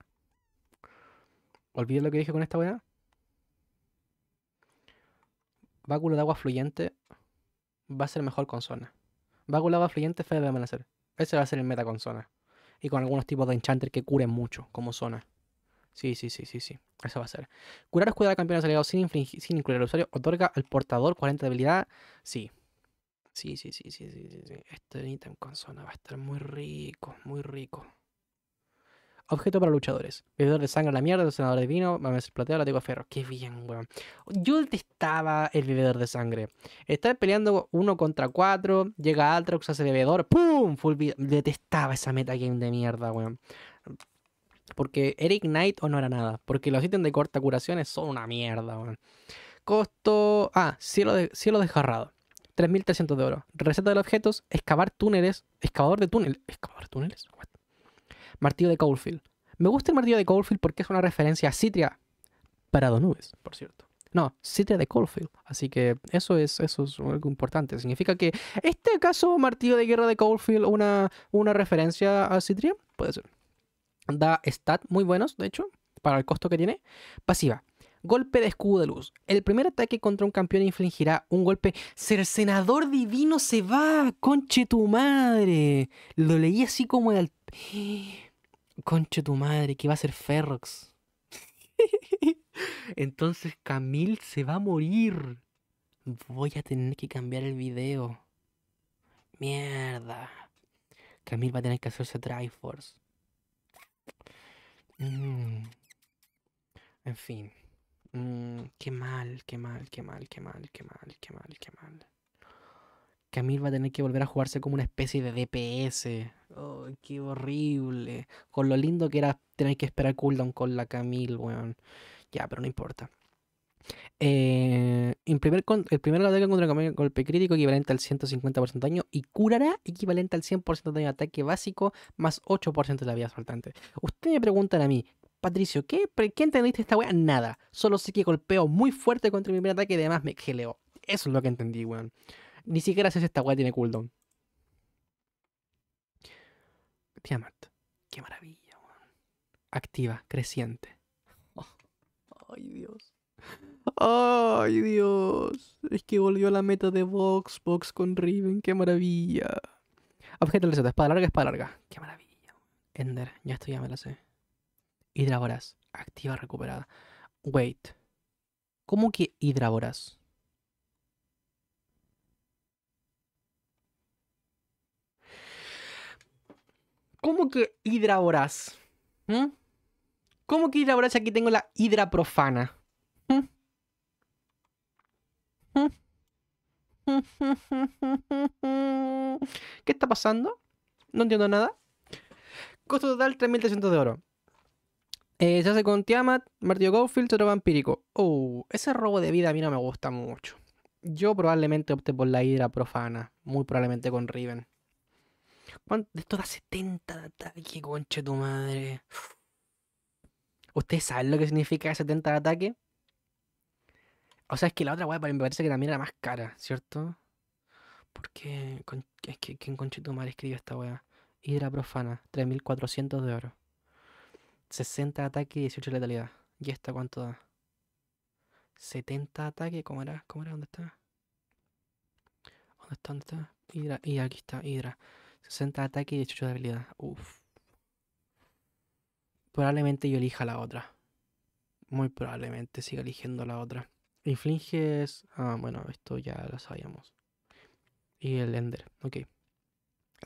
Báculo de agua fluyente va a ser mejor con zona. Báculo de agua fluyente fue de amanecer. Ese va a ser el meta con zona. Y con algunos tipos de enchanter que curen mucho, como zona. Sí. Eso va a ser. Curar o escudar al campeón aliado sin incluir al usuario. Otorga al portador 40 de habilidad. Sí. Sí. Este ítem con zona va a estar muy rico, Objeto para luchadores. Bebedor de sangre a la mierda, detonador de vino, mames plateado, latigo a ferro. Qué bien, weón. Yo detestaba el bebedor de sangre. Estar peleando 1 contra 4, llega Aatrox, hace bebedor, ¡pum! Full vida. Detestaba esa metagame de mierda, weón. Porque era Ignite o no era nada. Porque los ítems de corta curación son una mierda, weón. Costo... ah, cielo desgarrado. 3300 de oro. Receta de objetos, excavar túneles, excavador de túnel. ¿Excavar túneles? What? Martillo de Caulfield. Me gusta el martillo de Caulfield porque es una referencia a Citria. Para Donubes, por cierto. No, Citria de Caulfield. Así que eso es algo importante. Significa que, ¿este acaso martillo de guerra de Caulfield una referencia a Citria? Puede ser. Da stats muy buenos, de hecho, para el costo que tiene. Pasiva. Golpe de escudo de luz. El primer ataque contra un campeón infligirá un golpe. Cercenador divino se va, conche tu madre. Lo leí así como en el... Conche tu madre, que va a ser Ferrox. Entonces Camille se va a morir. Voy a tener que cambiar el video. Mierda. Camille va a tener que hacerse Triforce. En fin. Qué mal, qué mal, qué mal, qué mal, qué mal, qué mal, qué mal. Camille va a tener que volver a jugarse como una especie de DPS. Oh, qué horrible. Con lo lindo que era tener que esperar cooldown con la Camille, weón. Ya, pero no importa. El primer ataque contra Camille, golpe crítico equivalente al 150% de daño y curará equivalente al 100% de daño de ataque básico más 8% de la vida faltante. Ustedes me preguntan a mí, Patricio, ¿qué entendiste de esta wea? Nada, solo sé que golpeo muy fuerte contra mi primer ataque y además me geleó. Eso es lo que entendí, weón. Ni siquiera sé si esta wea tiene cooldown. Tiamat, qué maravilla, weón. Activa, creciente. Ay, Dios. ¡Ay, Dios! Es que volvió a la meta de Vox con Riven. ¡Qué maravilla! Objeto del Z. Espada larga, espada larga. ¡Qué maravilla! Ender. Ya estoy, ya me la sé. Hidravoraz. Activa, recuperada. Wait. ¿Cómo que Hidravoraz? ¿Cómo que Hidravoraz? ¿Mm? ¿Cómo que Hidravoraz? Aquí tengo la Hidra Profana. ¿Qué está pasando? No entiendo nada. Costo total 3.300 de oro. Se hace con Tiamat, martillo Caulfield, otro vampírico. Oh, ese robo de vida a mí no me gusta mucho. Yo probablemente opté por la hidra profana. Muy probablemente con Riven. Esto da 70 de ataque, concha tu madre. ¿Ustedes saben lo que significa 70 de ataque? O sea, es que la otra weá me parece que también era más cara, ¿cierto? Porque es que ¿quién conchetumare escribió esta weá? Hidra profana, 3.400 de oro. 60 de ataque y 18 de letalidad. ¿Y esta cuánto da? 70 de ataque, ¿cómo era? ¿Cómo era? ¿Dónde está? ¿Dónde está? ¿Dónde está? Hidra, y aquí está, Hidra. 60 de ataque y 18 de habilidad. Uff. Probablemente yo elija la otra. Muy probablemente siga eligiendo la otra. Infliges... Ah, bueno, esto ya lo sabíamos. Y el Ender, ok.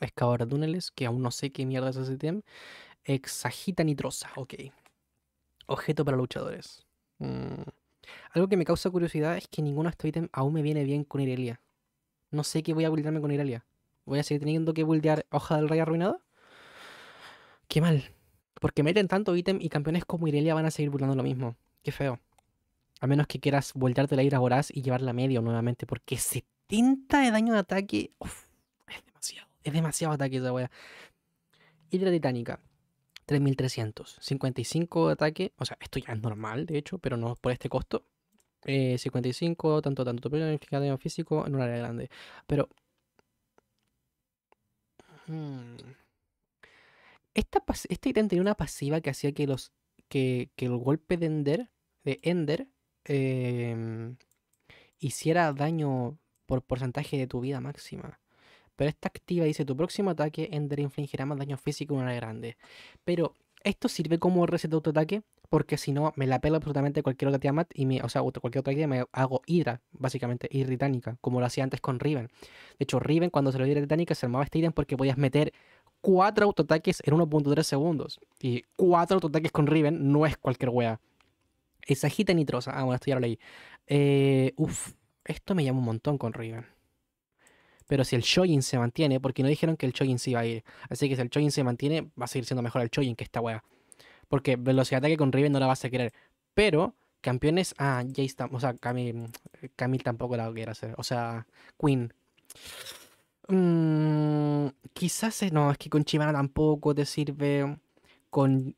Excavadora de túneles, que aún no sé qué mierda es ese tema. Exagita nitrosa, ok. Objeto para luchadores. Algo que me causa curiosidad es que ninguno de estos ítems aún me viene bien con Irelia. No sé qué voy a buildarme con Irelia. ¿Voy a seguir teniendo que buildear Hoja del Rey Arruinada? Qué mal. Porque meten tanto ítem y campeones como Irelia van a seguir buildeando lo mismo. Qué feo. A menos que quieras voltearte la ira voraz y llevarla a medio nuevamente. Porque 70 de daño de ataque... Uf, es demasiado. Es demasiado ataque esa wea. Hidra titánica. 3.300. 55 de ataque. O sea, esto ya es normal, de hecho. Pero no por este costo. 55, tanto. Daño físico en un área grande. Pero... Este ítem tenía una pasiva que hacía que los... Que el golpe de Ender hiciera daño por porcentaje de tu vida máxima. Pero esta activa dice: tu próximo ataque Ender infligirá más daño físico en una área grande. Pero esto sirve como reset de autoataque, porque si no me la pelo absolutamente cualquier otra Tiamat y cualquier otra idea me hago Hidra, básicamente Hidra titánica, como lo hacía antes con Riven. De hecho, Riven cuando se lo dio Hidra titánica se armaba este ítem porque podías meter 4 autoataques en 1.3 segundos. Y 4 autoataques con Riven no es cualquier wea. Exagita nitrosa. Ah, bueno, esto ya lo leí. Esto me llama un montón con Riven. Pero si el Shojin se mantiene, porque no dijeron que el Shojin se iba a ir. Así que si el Shojin se mantiene, va a seguir siendo mejor el Shojin que esta wea. Porque velocidad de ataque con Riven no la vas a querer. Pero, campeones... Ah, Jace tampoco... O sea, Camille tampoco la quiere hacer. O sea, Queen. Quizás... No, es que con Chivana tampoco te sirve. Con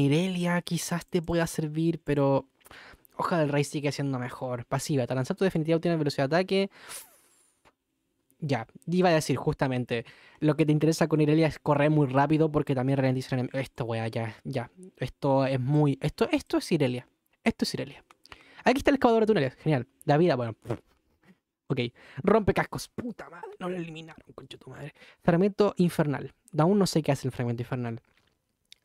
Irelia quizás te pueda servir, pero Hoja del Rey sigue siendo mejor. Pasiva, tal lanzamiento definitivo tiene velocidad de ataque. Ya, iba a decir justamente, lo que te interesa con Irelia es correr muy rápido porque también ralentiza enemigos. Esto, weá, ya. Esto es muy... Esto es Irelia. Esto es Irelia. Aquí está el excavador de túneles. Genial. La vida, bueno. Ok. Rompe cascos. Puta madre, no lo eliminaron, concha tu madre. Fragmento infernal. Aún no sé qué hace el fragmento infernal.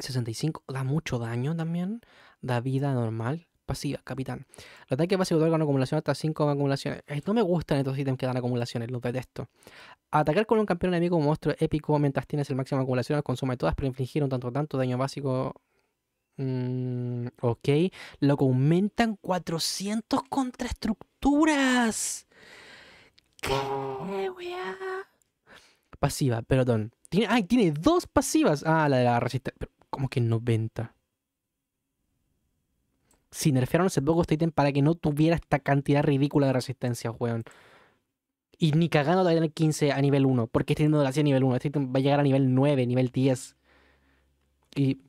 65 da mucho daño también. Da vida normal. Pasiva, capitán. El ataque pasivo otorga una acumulación hasta 5 acumulaciones. No me gustan estos ítems que dan acumulaciones, los detesto. Atacar con un campeón enemigo o un monstruo épico mientras tienes el máximo de acumulaciones, consume todas, pero infligir un tanto daño básico. Ok. Lo que aumentan 400 contra estructuras. ¿Qué, weá? Pasiva, perdón. ¿Tiene, ay, tiene dos pasivas. Ah, la de la resistencia. ¿Cómo que 90? Si nerfearon hace poco este ítem para que no tuviera esta cantidad ridícula de resistencia, weón. Y ni cagando todavía tener 15 a nivel 1. Porque este ítem no lo hacía a nivel 1. Este ítem va a llegar a nivel 9, nivel 10. Y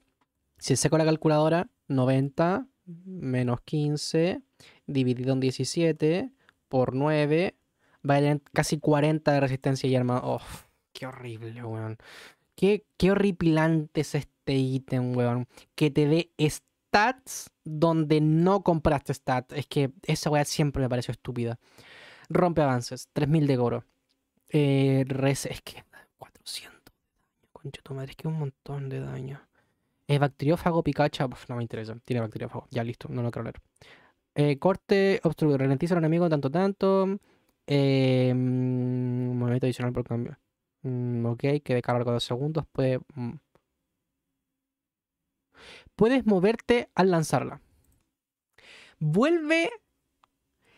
si saco la calculadora, 90 menos 15 dividido en 17 por 9. Va a tener casi 40 de resistencia y arma. Oh, qué horrible, weón. Qué horripilante es este ítem, weón. Que te dé este stats donde no compraste stats. Es que esa weá siempre me pareció estúpida. Rompe avances. 3000 de oro. Es que 400. Concha tu madre. Es que un montón de daño. Bacteriófago, picacha. Uf, no me interesa. Tiene bacteriófago. Ya listo. No lo quiero leer. Corte, obstruido. Ralentiza al enemigo tanto. Movimiento adicional por cambio. Ok. Que descarga cada 2 segundos. Puede... Puedes moverte al lanzarla. Vuelve.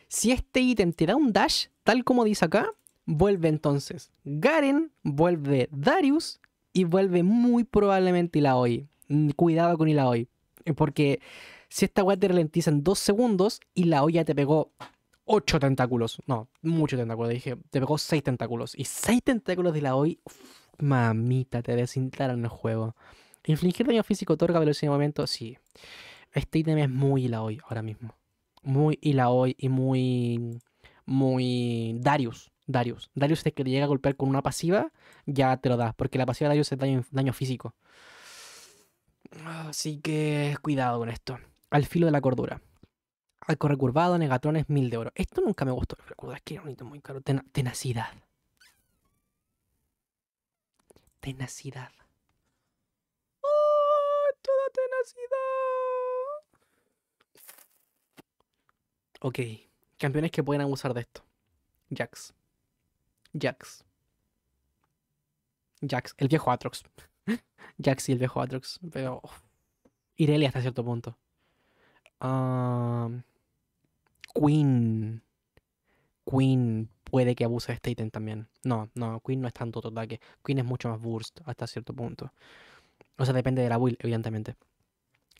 Si este ítem te da un dash, tal como dice acá, vuelve entonces Garen, vuelve Darius y vuelve muy probablemente Ilaoi. Cuidado con Ilaoi, porque si esta weá te ralentiza en 2 segundos, Ilaoi ya te pegó 8 tentáculos. No, muchos tentáculos, dije. Te pegó 6 tentáculos. Y 6 tentáculos de Ilaoi, mamita, te desintaron el juego. Infligir daño físico otorga velocidad de movimiento, sí. Este ítem es muy Ilaoi ahora mismo. Muy Ilaoi y muy Darius. Darius es el que te llega a golpear con una pasiva, ya te lo das. Porque la pasiva de Darius es daño físico. Así que cuidado con esto. Al filo de la cordura. Arco recurvado, negatrones, 1000 de oro. Esto nunca me gustó. Es que era un ítem muy caro. Tenacidad. Ok, campeones que pueden abusar de esto. Jax, el viejo Aatrox. Jax y el viejo Aatrox. Pero Irelia hasta cierto punto. Queen puede que abuse de este ítem también. No, Queen no es tanto totaque. Queen es mucho más burst hasta cierto punto. O sea, depende de la build, evidentemente.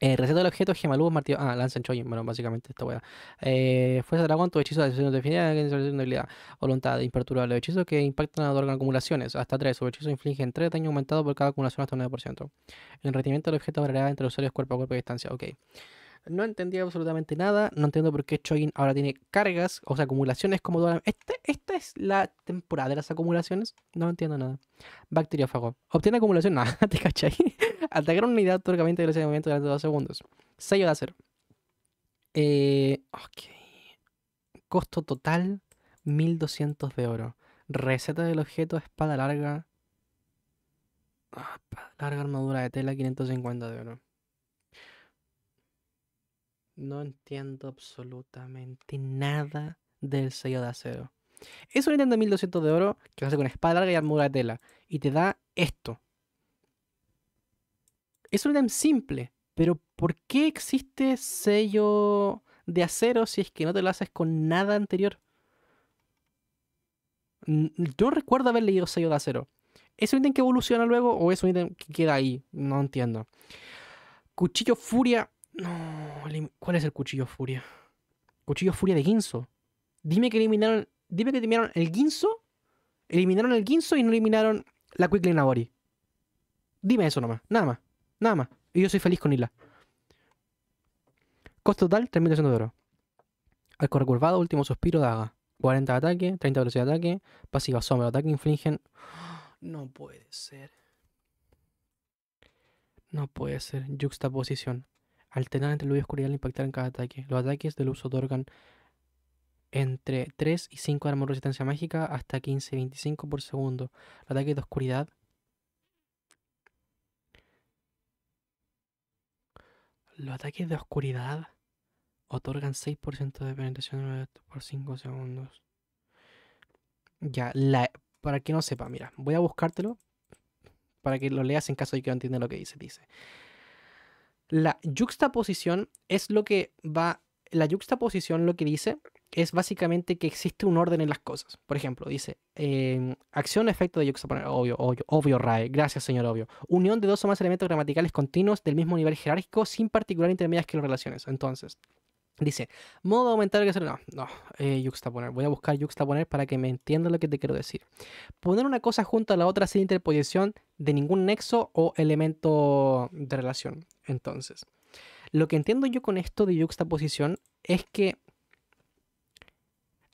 Receta del objeto, gemalú, martillo. Ah, lanza en Choyin. Bueno, básicamente esta weá. Fuerza de dragón, tu hechizo de decisión definida, de habilidad. Voluntad imperturbable. Hechizos que impactan otorgan acumulaciones. Hasta 3. Sobre hechizos infligen 3 daño aumentado por cada acumulación hasta un 9%. El rendimiento del objeto variará entre usuarios cuerpo a cuerpo y distancia. Ok. No entendía absolutamente nada. No entiendo por qué Choyin ahora tiene cargas, o sea, acumulaciones como toda la... Esta es la temporada de las acumulaciones. No entiendo nada. Bacteriófago. Obtiene acumulación. Nada, te cachai. Atacar una unidad otorgamente de velocidad de movimiento durante 2 segundos. Sello de acero. Ok. Costo total, 1200 de oro. Receta del objeto, espada larga. Armadura de tela, 550 de oro. No entiendo absolutamente nada del sello de acero. Es un ítem de 1200 de oro que hace con espada larga y armadura de tela. Y te da esto. Es un ítem simple, pero ¿por qué existe sello de acero si es que no te lo haces con nada anterior? Yo recuerdo haber leído sello de acero. ¿Es un ítem que evoluciona luego o es un ítem que queda ahí? No entiendo. Cuchillo furia. No, ¿cuál es el cuchillo furia? Cuchillo furia de Guinzo. Dime que eliminaron el Guinzo. Eliminaron el Guinzo y no eliminaron la Quickly Nabori. Dime eso nomás, nada más. Y yo soy feliz con Nilah. Costo total, 3200 de oro. Arco recurvado, último suspiro, daga. 40 de ataque, 30 de velocidad de ataque. Pasiva, sombra, ataque, infligen. No puede ser. No puede ser. Juxtaposición. Alternar entre luz y oscuridad al impactar en cada ataque. Los ataques de luz otorgan entre 3 y 5 de armor resistencia mágica hasta 15 y 25 por segundo. Los ataques de oscuridad... Los ataques de oscuridad otorgan 6% de penetración por 5 segundos. Ya, para que no sepa, mira, voy a buscártelo para que lo leas en caso de que no entienda lo que dice. Dice: la yuxtaposición es lo que va. La yuxtaposición lo que dice es básicamente que existe un orden en las cosas. Por ejemplo, dice acción, efecto de yuxtaponer. Obvio, Rae. Gracias, señor obvio. Unión de dos o más elementos gramaticales continuos del mismo nivel jerárquico sin particular intermedias que las relaciones. Entonces, dice, modo aumentar. Yuxtaponer. Voy a buscar yuxtaponer para que me entienda lo que te quiero decir. Poner una cosa junto a la otra sin interposición de ningún nexo o elemento de relación. Entonces, lo que entiendo yo con esto de yuxtaposición es que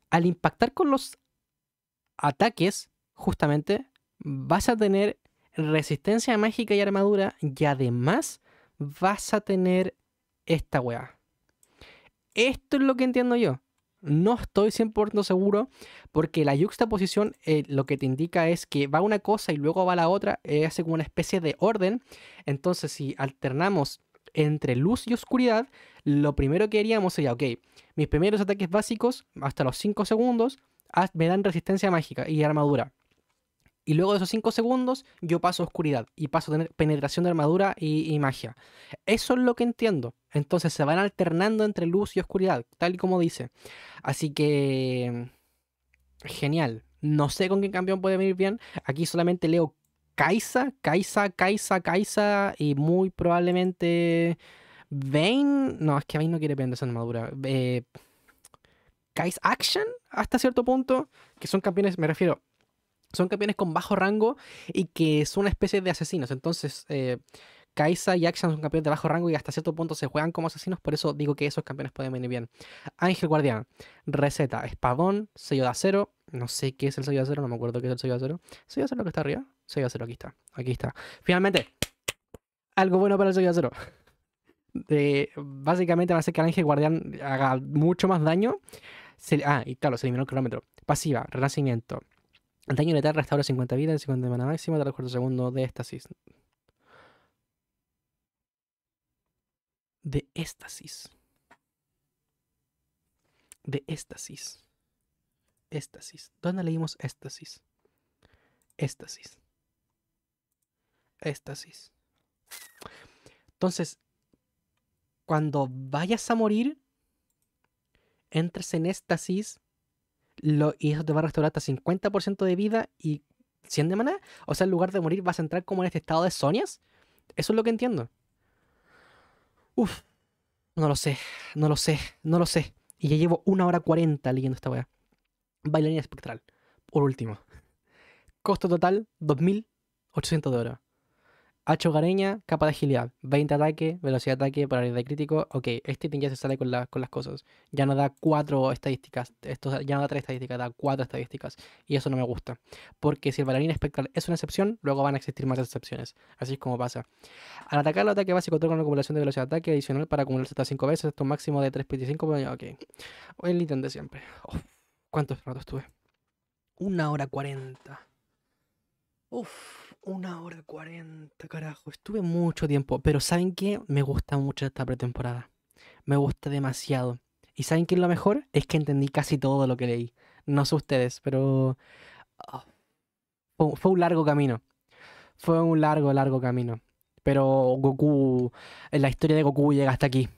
al impactar con los ataques, justamente, vas a tener resistencia mágica y armadura, y además vas a tener esta weá. Esto es lo que entiendo yo. No estoy 100% seguro, porque la yuxtaposición lo que te indica es que va una cosa y luego va la otra, hace como una especie de orden. Entonces, si alternamos entre luz y oscuridad, lo primero que haríamos sería, ok, mis primeros ataques básicos, hasta los 5 segundos, me dan resistencia mágica y armadura. Y luego de esos 5 segundos, yo paso a oscuridad y paso a tener penetración de armadura y magia. Eso es lo que entiendo. Entonces se van alternando entre luz y oscuridad, tal y como dice. Así que... genial. No sé con qué campeón puede venir bien. Aquí solamente leo Kaisa. Y muy probablemente... Vayne... No, es que Vayne no quiere penetración de armadura. Kaisa Action, hasta cierto punto. Que son campeones, me refiero... son campeones con bajo rango y que son una especie de asesinos. Entonces, Kaisa y Action son campeones de bajo rango y hasta cierto punto se juegan como asesinos. Por eso digo que esos campeones pueden venir bien. Ángel Guardián. Receta. Espadón. Sello de acero. No sé qué es el sello de acero. No me acuerdo qué es el sello de acero. ¿Sello de acero que está arriba? Sello de acero. Aquí está. Aquí está. Finalmente, algo bueno para el sello de acero. Básicamente va a hacer que el Ángel Guardián haga mucho más daño. Y claro, se eliminó el cronómetro. Pasiva. Renacimiento. El daño letal restaura 50 vidas, el segundo de mana máxima, tras el cuarto segundo de éxtasis. Éxtasis. ¿Dónde leímos éxtasis? Éxtasis. Entonces, cuando vayas a morir, entres en éxtasis. Y eso te va a restaurar hasta 50% de vida y 100 de maná. O sea, en lugar de morir vas a entrar como en este estado de Sonias. Eso es lo que entiendo. Uf. No lo sé. Y ya llevo 1 hora 40 leyendo esta weá. Bailarina espectral. Por último. Costo total, 2.800 de oro. Hacha hogareña, capa de agilidad. 20 ataque, velocidad de ataque, paralidad de crítico. Ok, este ítem ya se sale con las cosas. Ya no da 4 estadísticas. Esto ya no da 3 estadísticas, da 4 estadísticas. Y eso no me gusta. Porque si el bailarín espectral es una excepción, luego van a existir más excepciones. Así es como pasa. Al atacar, el ataque básico otorga una acumulación de velocidad de ataque adicional para acumularse hasta 5 veces. Esto máximo de 3.5. Ok. El ítem de siempre. Oh, ¿cuántos ratos tuve? 1 hora 40. Uf, 1 hora 40, carajo. Estuve mucho tiempo, pero ¿saben qué? Me gusta mucho esta pretemporada. Me gusta demasiado. ¿Y saben qué es lo mejor? Es que entendí casi todo lo que leí. No sé ustedes, pero... fue un largo camino. Fue un largo camino. Pero Goku... la historia de Goku llega hasta aquí.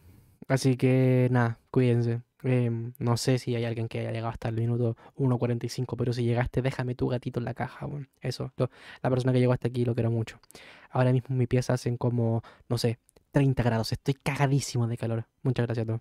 Así que, nada, cuídense. No sé si hay alguien que haya llegado hasta el minuto 1.45, pero si llegaste, déjame tu gatito en la caja. Bueno, eso, la persona que llegó hasta aquí lo quiero mucho. Ahora mismo en mi pieza hacen como, no sé, 30 grados. Estoy cagadísimo de calor. Muchas gracias a todos.